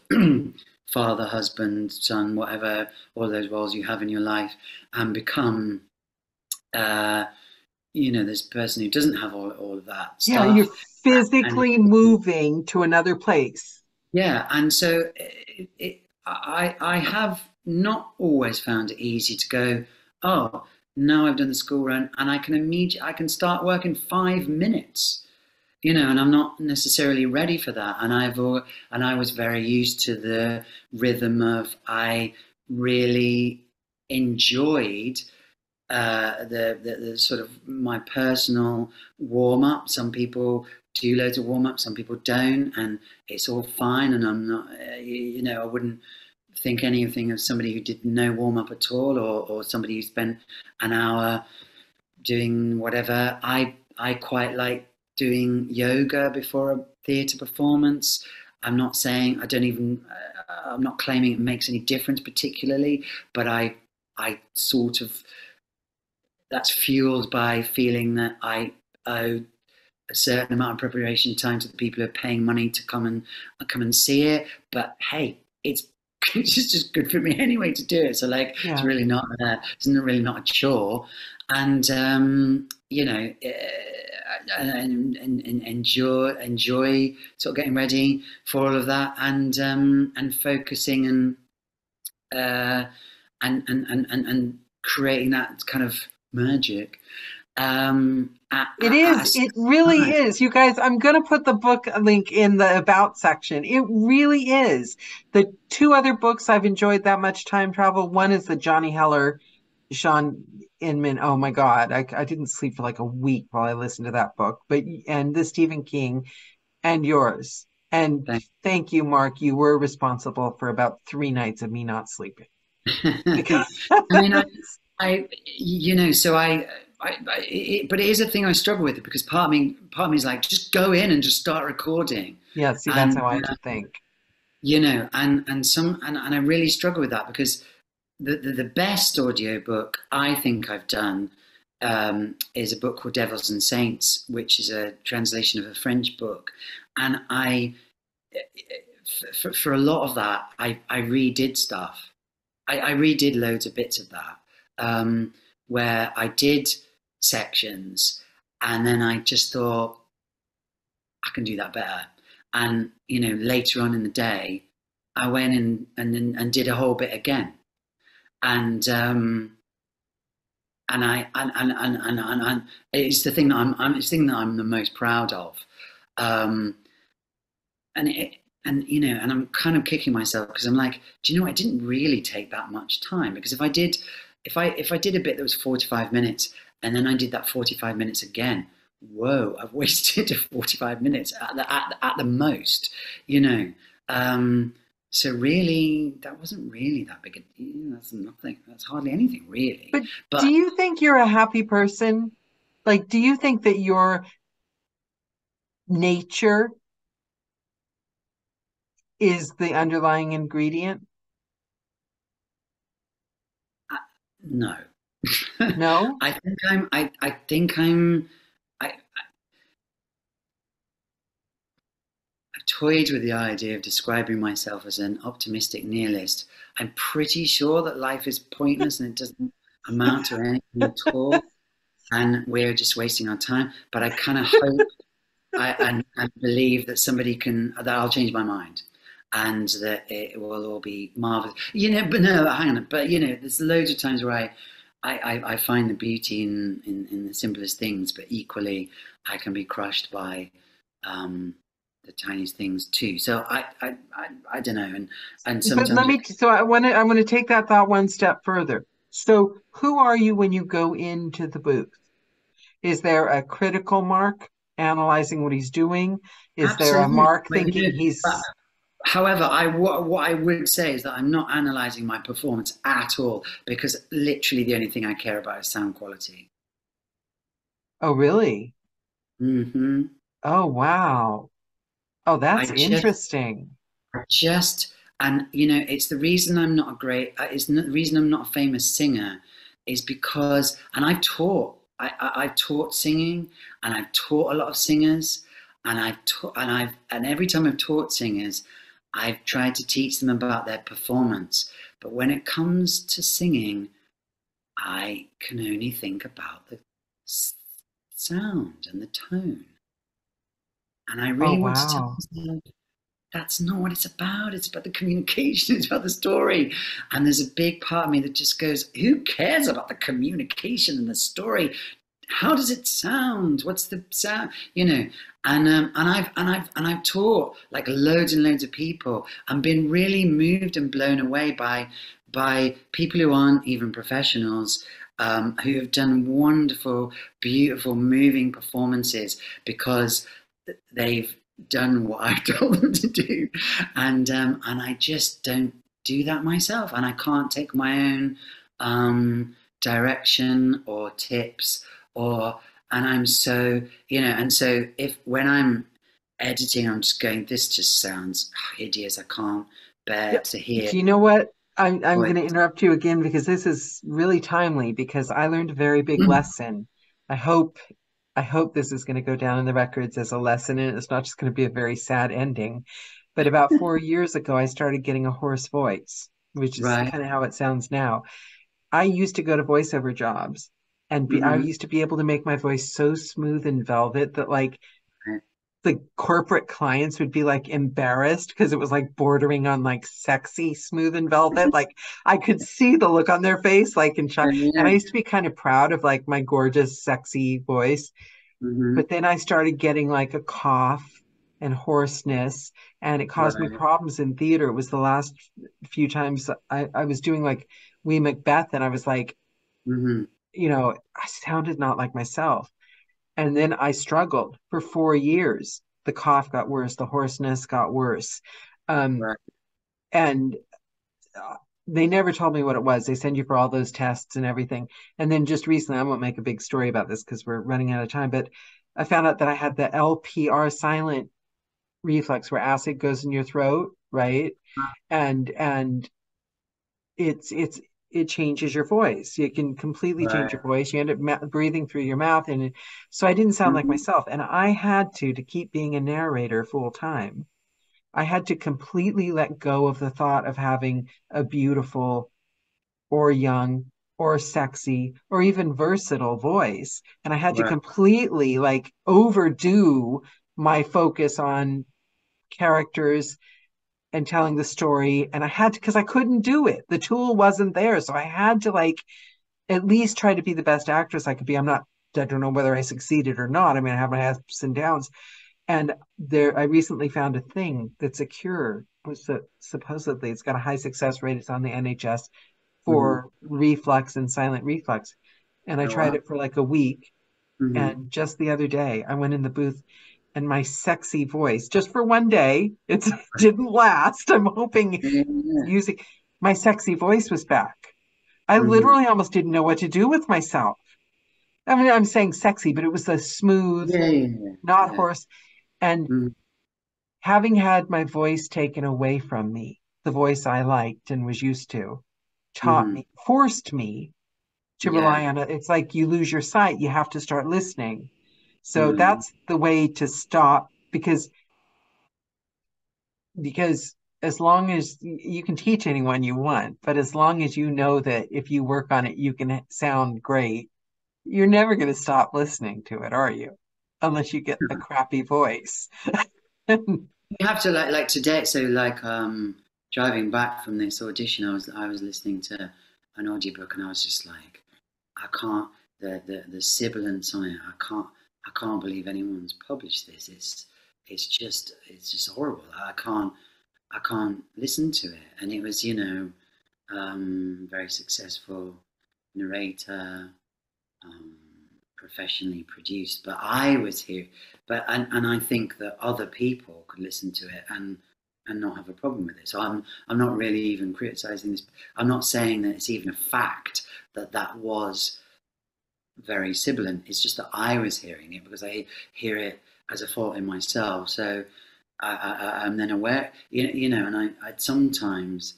father, husband, son, whatever, all those roles you have in your life, and become, uh, you know, this person who doesn't have all all of that stuff. Yeah, you're- physically and, moving to another place. Yeah, and so it, it, I I have not always found it easy to go, oh, now I've done the school run and I can immediately, I can start work in five minutes, you know, and I'm not necessarily ready for that. And I've and I was very used to the rhythm of, I really enjoyed uh, the, the, the sort of my personal warm up. Some people do loads of warm up, some people don't, and it's all fine. And I'm not, uh, you, you know, I wouldn't think anything of somebody who did no warm up at all, or, or somebody who spent an hour doing whatever. I I quite like doing yoga before a theatre performance. I'm not saying, I don't even, uh, I'm not claiming it makes any difference particularly, but I, I sort of, that's fueled by feeling that I owe a certain amount of preparation time to the people who are paying money to come and uh, come and see it. But hey, it's it's just good for me anyway to do it. So like, yeah. it's really not, uh, it's really not a chore. And um, you know, uh, and, and, and enjoy, enjoy sort of getting ready for all of that, and um, and focusing and, uh, and and and and and creating that kind of magic. Um, at, it at, is. At, it really oh is. You guys, I'm going to put the book link in the about section. It really is. The two other books I've enjoyed that much time travel. One is the Johnny Heller, Sean Inman. Oh my God, I, I didn't sleep for like a week while I listened to that book. But and the Stephen King, and yours. And thank, thank you, Mark. You were responsible for about three nights of me not sleeping. Because I mean, I, I, you know, so I. I, I, it, but it is a thing I struggle with, because part of me, part of me is like, just go in and just start recording. Yeah, see, that's and, how I uh, think. You know, and and some, and, and I really struggle with that, because the the, the best audiobook I think I've done um, is a book called Devils and Saints, which is a translation of a French book, and I, for, for a lot of that, I I redid stuff. I, I redid loads of bits of that, um, where I did sections, and then I just thought, I can do that better. And you know, later on in the day, I went in and and, and did a whole bit again, and um, and I and and and and, and, and it's the thing that I'm, I'm it's the thing that I'm the most proud of, um, and it and you know, and I'm kind of kicking myself, because I'm like, do you know what? It didn't really take that much time, because if I did. If I if I did a bit that was forty-five minutes, and then I did that forty-five minutes again, whoa, I've wasted forty-five minutes at the, at the, at the most, you know. Um, so really, that wasn't really that big a deal. That's nothing. That's hardly anything, really. But, but do you think you're a happy person? Like, do you think that your nature is the underlying ingredient? No, no. I think I'm. I. I think I'm. I, I. I toyed with the idea of describing myself as an optimistic nihilist. I'm pretty sure that life is pointless and it doesn't amount to anything at all, and we're just wasting our time. But I kind of hope I, and, and believe that somebody can. That I'll change my mind. And that it will all be marvelous, you know. But no, hang on. But you know, there's loads of times where I, I, I find the beauty in, in in the simplest things. But equally, I can be crushed by um, the tiniest things too. So I, I, I, I don't know. And and sometimes. But let me. So I want to. I want to take that thought one step further. So who are you when you go into the booth? Is there a critical Mark analyzing what he's doing? Is Absolutely. There a Mark thinking he's? However, I, what, what I would say is that I'm not analysing my performance at all, because literally the only thing I care about is sound quality. Oh, really? Mm-hmm. Oh, wow. Oh, that's I just, interesting. I just, and, you know, it's the reason I'm not a great, it's the reason I'm not a famous singer is because, and I've taught, I, I, I've taught singing, and I've taught a lot of singers, and I've taught, and I've, and every time I've taught singers, I've tried to teach them about their performance, but when it comes to singing, I can only think about the sound and the tone. And I really oh, want wow. to tell myself, that's not what it's about. It's about the communication, it's about the story. And there's a big part of me that just goes, who cares about the communication and the story? How does it sound? What's the sound? You know, and um, and I've and I've and I've taught like loads and loads of people, and been really moved and blown away by by people who aren't even professionals, um, who have done wonderful, beautiful, moving performances because they've done what I told them to do. And, um, and I just don't do that myself. And I can't take my own um, direction or tips or, and I'm so, you know, and so if when I'm editing, I'm just going, this just sounds hideous. I can't bear yep. to hear. Do you know what? I'm, I'm going to interrupt you again because this is really timely because I learned a very big mm. lesson. I hope, I hope this is going to go down in the records as a lesson and it's not just going to be a very sad ending. But about four years ago, I started getting a hoarse voice, which is right. kind of how it sounds now. I used to go to voiceover jobs and be, mm. I used to be able to make my voice so smooth and velvet that like the corporate clients would be like embarrassed because it was like bordering on like sexy, smooth and velvet. Like I could see the look on their face, like in shock. And I used to be kind of proud of like my gorgeous, sexy voice. Mm-hmm. But then I started getting like a cough and hoarseness and it caused right. me problems in theater. It was the last few times I, I was doing like Wee Macbeth and I was like, mm-hmm. you know, I sounded not like myself. And then I struggled for four years. The cough got worse. The hoarseness got worse. Um, right. And they never told me what it was. They send you for all those tests and everything. And then just recently, I won't make a big story about this because we're running out of time, but I found out that I had the L P R silent reflex where acid goes in your throat, right? Wow. And and it's it's it changes your voice. You can completely right. change your voice. You end up breathing through your mouth. And so I didn't sound mm-hmm. like myself. And I had to, to keep being a narrator full time, I had to completely let go of the thought of having a beautiful or young or sexy or even versatile voice. And I had right. to completely like overdo my focus on characters and telling the story. And I had to, because I couldn't do it. The tool wasn't there. So I had to like, at least try to be the best actress I could be. I'm not, I don't know whether I succeeded or not. I mean, I have my ups and downs. And there, I recently found a thing that's a cure. Was that supposedly it's got a high success rate. It's on the N H S for mm-hmm. reflux and silent reflux. And I oh, tried wow. it for like a week. Mm-hmm. And just the other day, I went in the booth and my sexy voice, just for one day, it didn't last. I'm hoping yeah. using my sexy voice was back. I mm-hmm. literally almost didn't know what to do with myself. I mean, I'm saying sexy, but it was a smooth, yeah. not yeah. hoarse. And mm-hmm. having had my voice taken away from me, the voice I liked and was used to, taught mm-hmm. me, forced me to yeah. rely on it. It's like you lose your sight. You have to start listening. So mm-hmm. that's the way to stop, because because as long as you can teach anyone you want, but as long as you know that if you work on it, you can sound great, you're never going to stop listening to it, are you? Unless you get a crappy voice. You have to like, like today. So like um, driving back from this audition, I was, I was listening to an audiobook and I was just like, I can't, the, the, the sibilance on it, I can't, I can't believe anyone's published this. It's, it's just, it's just horrible. I can't, I can't listen to it. And it was, you know, um, very successful narrator, um, professionally produced. But I was here. But and and I think that other people could listen to it and and not have a problem with it. So I'm, I'm not really even criticizing this. I'm not saying that it's even a fact that that was very sibilant. It's just that I was hearing it because I hear it as a fault in myself. So I, I, I'm then aware, you know, you know and I, I sometimes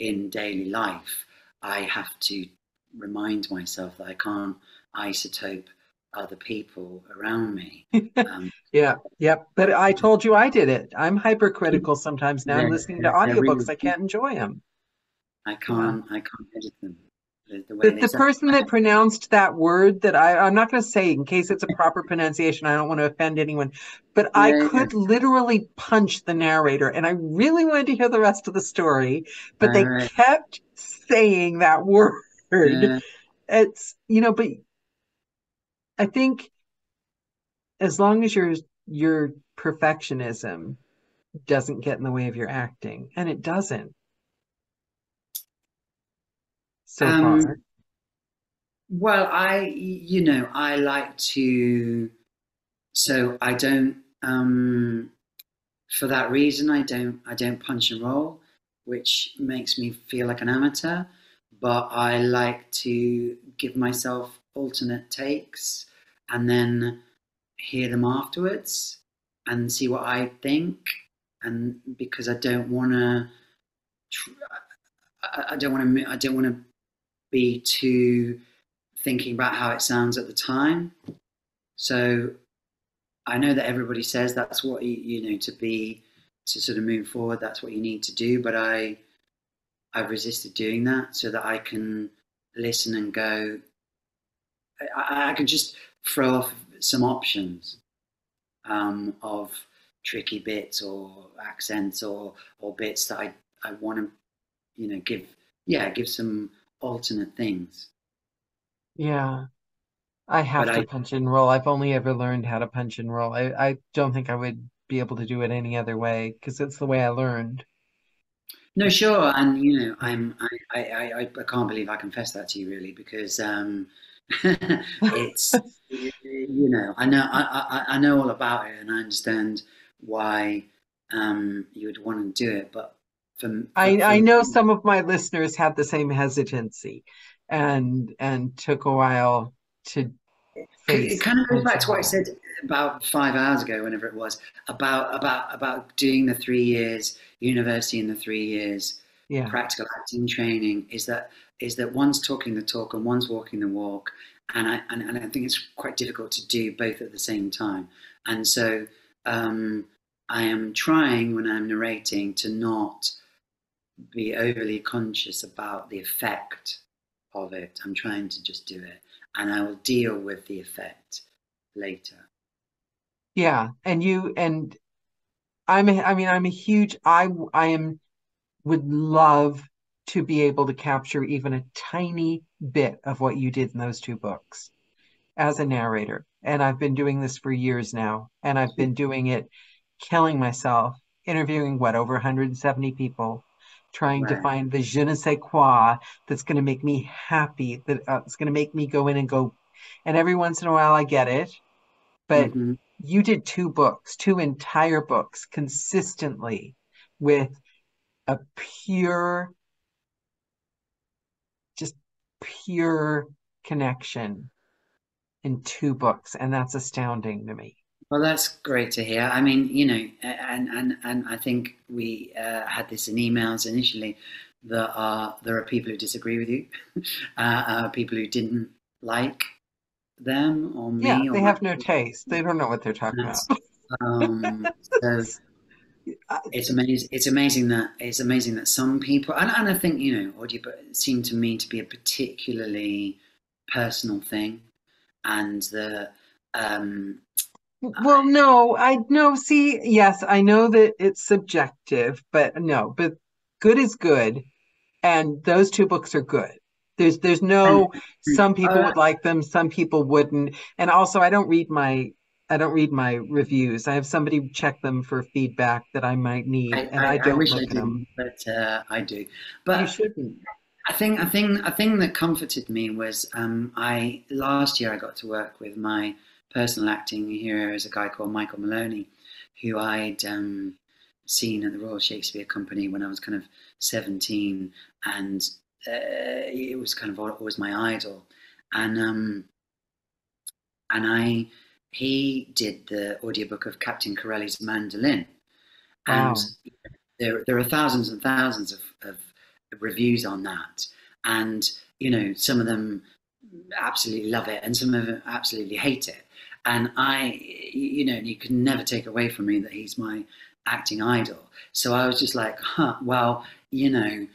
in daily life, I have to remind myself that I can't isotope other people around me. Um, yeah, yep. But I told you I did it. I'm hypercritical sometimes now. I'm listening to audiobooks. I can't enjoy them. I can't, I can't edit them. The, way the, the person that pronounced that word that I, I'm not going to say in case it's a proper pronunciation, I don't want to offend anyone, but yeah, I could yeah. literally punch the narrator and I really wanted to hear the rest of the story, but all they right. kept saying that word. Yeah. It's, you know, but I think as long as your, your perfectionism doesn't get in the way of your acting, and it doesn't. So um, Well, I, you know, I like to, so I don't, um, for that reason, I don't, I don't punch and roll, which makes me feel like an amateur, but I like to give myself alternate takes and then hear them afterwards and see what I think. And because I don't want to, I don't want to, I don't want to be too thinking about how it sounds at the time. So I know that everybody says that's what you, you know, to be, to sort of move forward, that's what you need to do. But I, I've resisted doing that so that I can listen and go, I, I can just throw off some options um, of tricky bits or accents or or bits that I, I want to, you know, give, yeah, give some alternate things. Yeah, I have but to I, punch and roll. I've only ever learned how to punch and roll. I, I don't think I would be able to do it any other way because it's the way I learned. No, sure. And, you know, I'm, I, I, I, I can't believe I confessed that to you, really, because um, it's, you know, I know, I, I, I know all about it and I understand why um, you would want to do it. But for, for I, for I know me, some of my listeners had the same hesitancy and, and took a while to face. It kind of goes back to what I said about five hours ago, whenever it was, about, about, about doing the three years university and the three years yeah. practical acting training is that, is that one's talking the talk and one's walking the walk. And I, and, and I think it's quite difficult to do both at the same time. And so um, I am trying when I'm narrating to not be overly conscious about the effect of it. I'm trying to just do it and I will deal with the effect later. Yeah. And you, and I'm, a, I mean, I'm a huge, I, I am, would love to be able to capture even a tiny bit of what you did in those two books as a narrator. And I've been doing this for years now, and I've been doing it, killing myself, interviewing what, over one hundred seventy people, trying right. to find the je ne sais quoi that's going to make me happy, that uh, it's going to make me go in and go. And every once in a while I get it, but mm-hmm. you did two books, two entire books consistently with a pure, just pure connection in two books. And that's astounding to me. Well, that's great to hear. I mean, you know, and and, and I think we uh, had this in emails initially, that are, there are people who disagree with you, uh, uh, people who didn't like them or me. Yeah, they or have no people. Taste. They don't know what they're talking that's, about. Um, so it's amazing. It's amazing that it's amazing that some people, and, and I think, you know, audiobooks seem to me to be a particularly personal thing, and the. Um, Well, no, I no. See, yes, I know that it's subjective, but no, but good is good, and those two books are good. There's, there's no. Some people would like them, some people wouldn't, and also I don't read my, I don't read my reviews. I have somebody check them for feedback that I might need, I, and I, I don't I wish look I at them. But uh, I do. But you shouldn't. I think, I think, I think that comforted me was um, I last year I got to work with my personal acting hero is a guy called Michael Maloney, who I'd um, seen at the Royal Shakespeare Company when I was kind of seventeen, and uh, it was kind of always my idol. And um, and I he did the audiobook of Captain Corelli's Mandolin, and wow. there there are thousands and thousands of, of reviews on that, and you know some of them absolutely love it, and some of them absolutely hate it. And I, you know, you can never take away from me that he's my acting idol. So I was just like, huh, well, you know,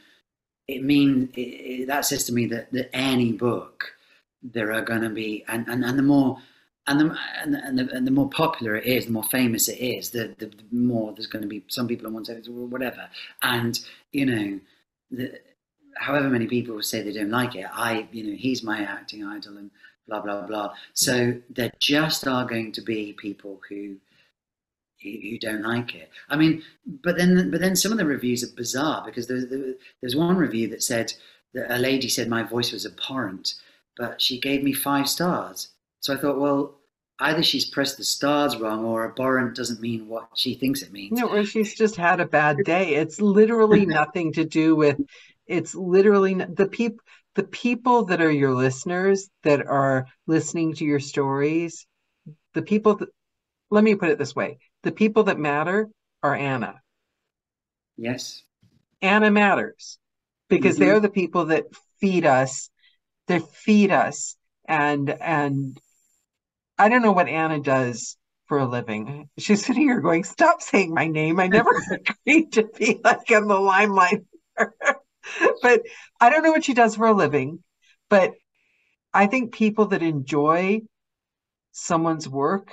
it means it, it, that says to me that, that any book there are going to be, and, and, and the more, and the, and the, and the, and the more popular it is, the more famous it is, the, the, the more there's going to be some people on one side or whatever. And, you know, the, however many people say they don't like it, I, you know, he's my acting idol and blah, blah, blah. So there just are going to be people who, who don't like it. I mean, but then, but then some of the reviews are bizarre because there's, there's one review that said that a lady said my voice was abhorrent. but she gave me five stars. So I thought, well, either she's pressed the stars wrong or abhorrent doesn't mean what she thinks it means. No, or she's just had a bad day. It's literally nothing to do with, it's literally the people, the people that are your listeners that are listening to your stories, the people that, let me put it this way, the people that matter are Anna. Yes. Anna matters because mm-hmm. they're the people that feed us, they feed us and, and, I don't know what Anna does for a living. She's sitting here going, stop saying my name. I never agreed to be like in the limelight. But I don't know what she does for a living. But I think people that enjoy someone's work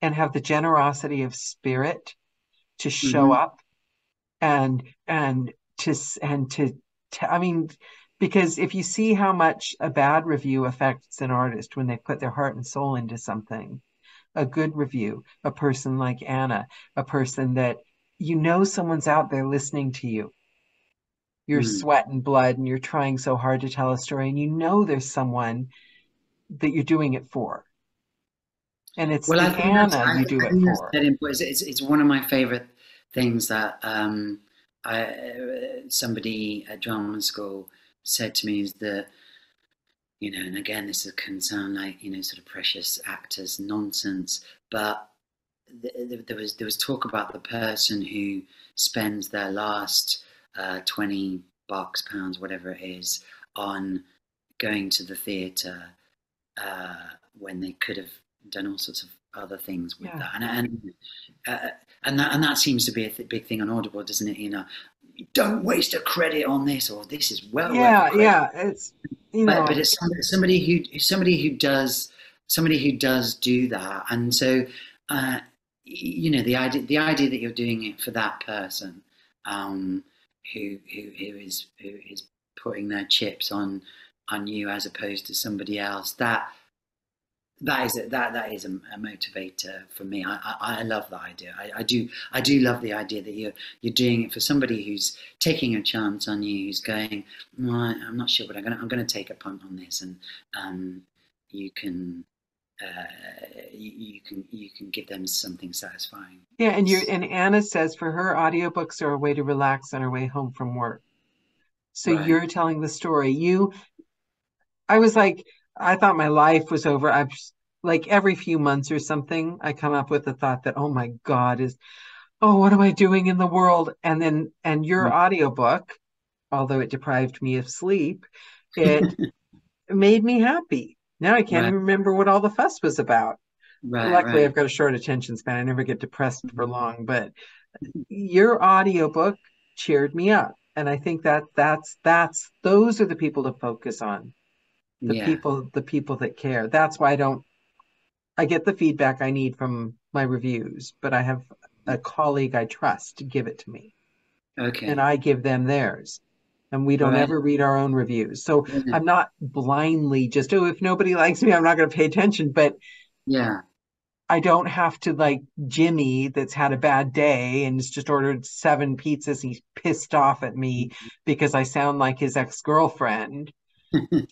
and have the generosity of spirit to show mm-hmm. up and, and to, and to, to, I mean, because if you see how much a bad review affects an artist when they put their heart and soul into something, a good review, a person like Anna, a person that you know someone's out there listening to you, your mm. sweat and blood, and you're trying so hard to tell a story, and you know there's someone that you're doing it for. And it's well, the Anna I, you do I, it for. It's, it's, it's one of my favorite things that um, I, somebody at drama school said to me is that, you know, and again, this is, can sound like, you know, sort of precious actors nonsense, but th th there was there was talk about the person who spends their last uh, twenty bucks, pounds, whatever it is, on going to the theatre uh, when they could have done all sorts of other things with yeah. that, and and, uh, and that and that seems to be a th big thing on Audible, doesn't it? You know. Don't waste a credit on this, or this is well. Yeah, yeah, it's you know. But, but it's somebody who somebody who does somebody who does do that, and so uh, you know the idea the idea that you're doing it for that person um, who who who is who is putting their chips on on you as opposed to somebody else that that is a, that that is a, a motivator for me. I, I I love that idea. I I do I do love the idea that you're you're doing it for somebody who's taking a chance on you, who's going, well, I'm not sure, but I'm gonna I'm gonna take a punt on this, and um you can uh you, you can you can give them something satisfying. Yeah, and you and Anna says for her, audiobooks are a way to relax on her way home from work. So right. You're telling the story. You, I was like. I thought my life was over. I've like every few months or something, I come up with the thought that, oh my God, is, oh, what am I doing in the world? And then, and your mm-hmm. audiobook, although it deprived me of sleep, it made me happy. Now I can't right. even remember what all the fuss was about. Right, Luckily, right. I've got a short attention span. I never get depressed for long, but your audiobook cheered me up. And I think that that's, that's, those are the people to focus on. The yeah. people, the people that care. That's why I don't, I get the feedback I need from my reviews, but I have a colleague I trust to give it to me. Okay. And I give them theirs. And we don't right. ever read our own reviews. So mm-hmm. I'm not blindly just, oh, if nobody likes me, I'm not going to pay attention. But yeah, I don't have to like Jimmy that's had a bad day and has just ordered seven pizzas. He's pissed off at me because I sound like his ex-girlfriend.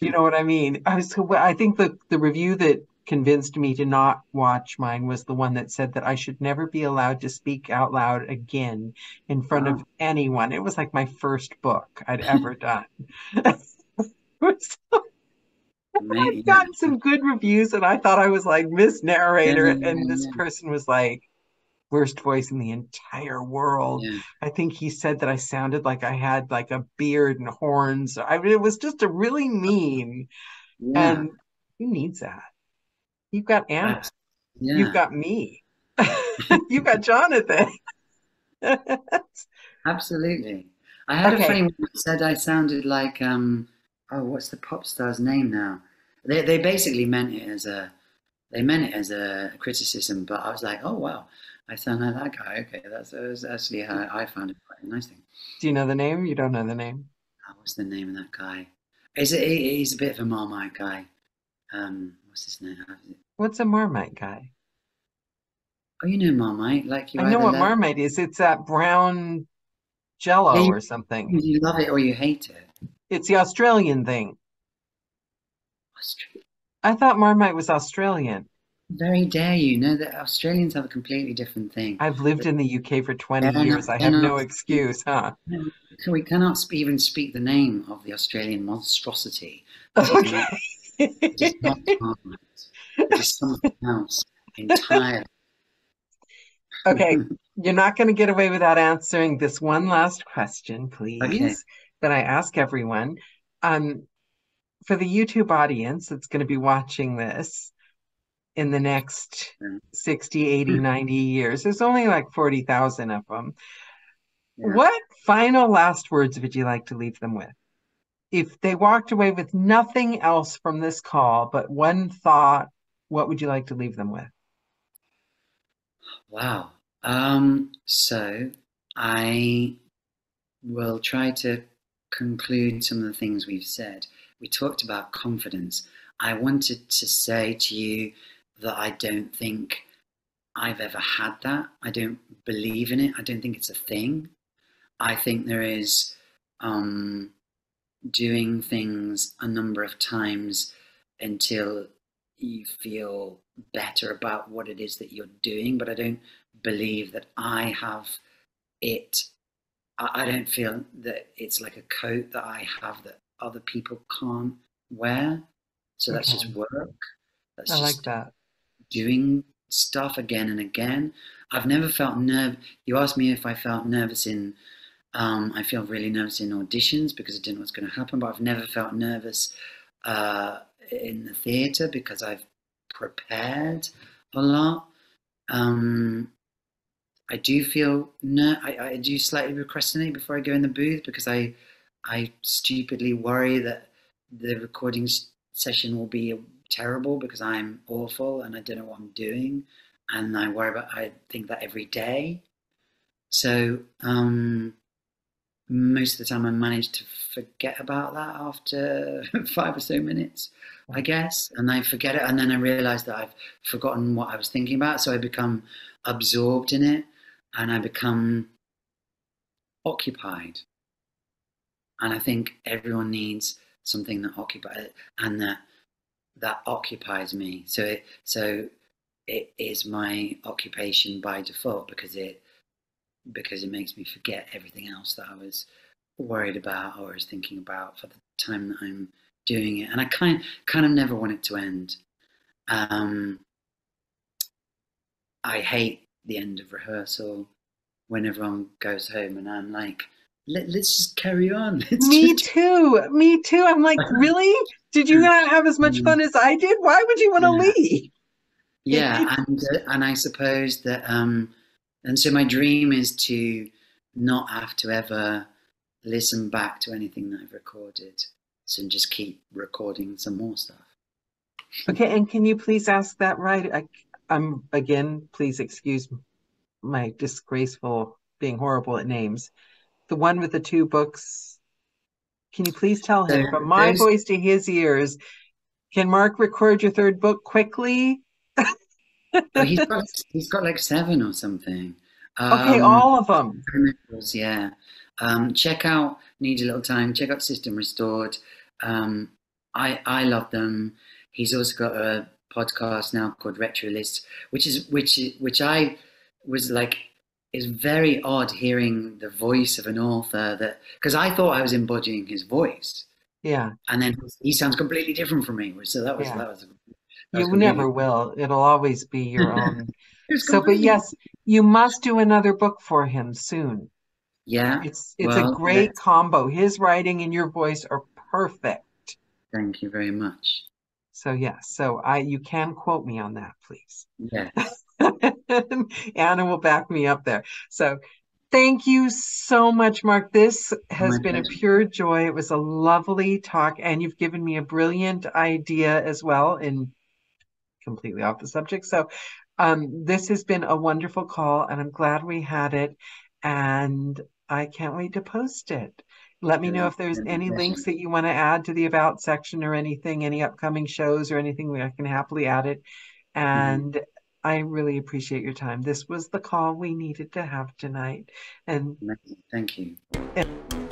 You know what I mean? I was. I think the the review that convinced me to not watch mine was the one that said that I should never be allowed to speak out loud again in front wow. of anyone. It was like my first book I'd ever done. So, I've gotten some good reviews, and I thought I was like Miss Narrator, yeah, yeah, and yeah, this yeah. person was like worst voice in the entire world. Yeah. I think he said that I sounded like I had like a beard and horns. I mean, it was just a really mean. Yeah. And who needs that? You've got Anna. Yeah. You've got me. You've got Jonathan. Absolutely. I had okay. a friend who said I sounded like um oh, what's the pop star's name now? They they basically meant it as a they meant it as a criticism, but I was like, oh wow. I sound like that guy. Okay, that's, that's actually how I found it quite a nice thing. Do you know the name? You don't know the name. Oh, what's the name of that guy? Is it? He's a bit of a Marmite guy. Um, what's his name? What's a Marmite guy? Oh, you know Marmite, like you. I know what love... Marmite is. It's that brown Jello yeah, you, or something. You love it or you hate it. It's the Australian thing. Australia. I thought Marmite was Australian. Very dare you know that Australians have a completely different thing. I've lived but in the U K for twenty years. Not, I have no excuse, huh? We cannot even speak the name of the Australian monstrosity. Okay. It is not Marmite. It is something else entirely. Okay, you're not going to get away without answering this one last question, please, okay, that I ask everyone. Um, for the YouTube audience that's going to be watching this in the next sixty, eighty, ninety years, there's only like forty thousand of them. Yeah. What final last words would you like to leave them with? If they walked away with nothing else from this call but one thought, what would you like to leave them with? Wow. Um, so I will try to conclude some of the things we've said. We talked about confidence. I wanted to say to you that I don't think I've ever had that. I don't believe in it. I don't think it's a thing. I think there is um, doing things a number of times until you feel better about what it is that you're doing, but I don't believe that I have it. I, I don't feel that it's like a coat that I have that other people can't wear. So that's okay. Just work. That's I just like that. Doing stuff again and again. I've never felt nerve. You asked me if I felt nervous in, um, I feel really nervous in auditions because I didn't know what's going to happen, but I've never felt nervous uh, in the theatre because I've prepared a lot. Um, I do feel ner- I, I do slightly procrastinate before I go in the booth because I, I stupidly worry that the recording session will be terrible because I'm awful and I don't know what I'm doing, and I worry about. I think that every day. So um, most of the time I manage to forget about that after five or so minutes, I guess, and I forget it, and then I realise that I've forgotten what I was thinking about, so I become absorbed in it, and I become occupied. And I think everyone needs something that occupies, and that that occupies me. So it so it is my occupation by default because it because it makes me forget everything else that I was worried about or was thinking about for the time that I'm doing it. And I kind kind of never want it to end. Um, I hate the end of rehearsal when everyone goes home and I'm like, Let, let's just carry on. Let's me just... too. Me too. I'm like, really? Did you not have as much fun as I did? Why would you want to yeah. leave? Yeah, and uh, and I suppose that, um, and so my dream is to not have to ever listen back to anything that I've recorded, so just keep recording some more stuff. Okay, and can you please ask that right? I, I'm again, please excuse my disgraceful being horrible at names. The one with the two books, can you please tell him uh, from my voice to his ears, can Mark record your third book quickly? Well, he's got, he's got like seven or something. Um, okay, all of them. Yeah. Um, check out Need a Little Time. Check out System Restored. Um, I, I love them. He's also got a podcast now called Retro Lists, which is, which, which I was like, it's very odd hearing the voice of an author that, because I thought I was embodying his voice. Yeah. And then he sounds completely different from me. So that was, yeah. that was, that was you never will. It'll always be your own. So, but yes, you must do another book for him soon. Yeah. It's, it's well, a great yeah. combo. His writing and your voice are perfect. Thank you very much. So yes, yeah, so I, you can quote me on that, please. Yeah. Anna will back me up there. So thank you so much, Mark. This has been a pure joy. It was a lovely talk, and you've given me a brilliant idea as well, in completely off the subject. So um, this has been a wonderful call, and I'm glad we had it, and I can't wait to post it. Let me know if there's any links that you want to add to the About section or anything, any upcoming shows or anything. I can happily add it. And mm-hmm. I really appreciate your time. This was the call we needed to have tonight. And thank you. And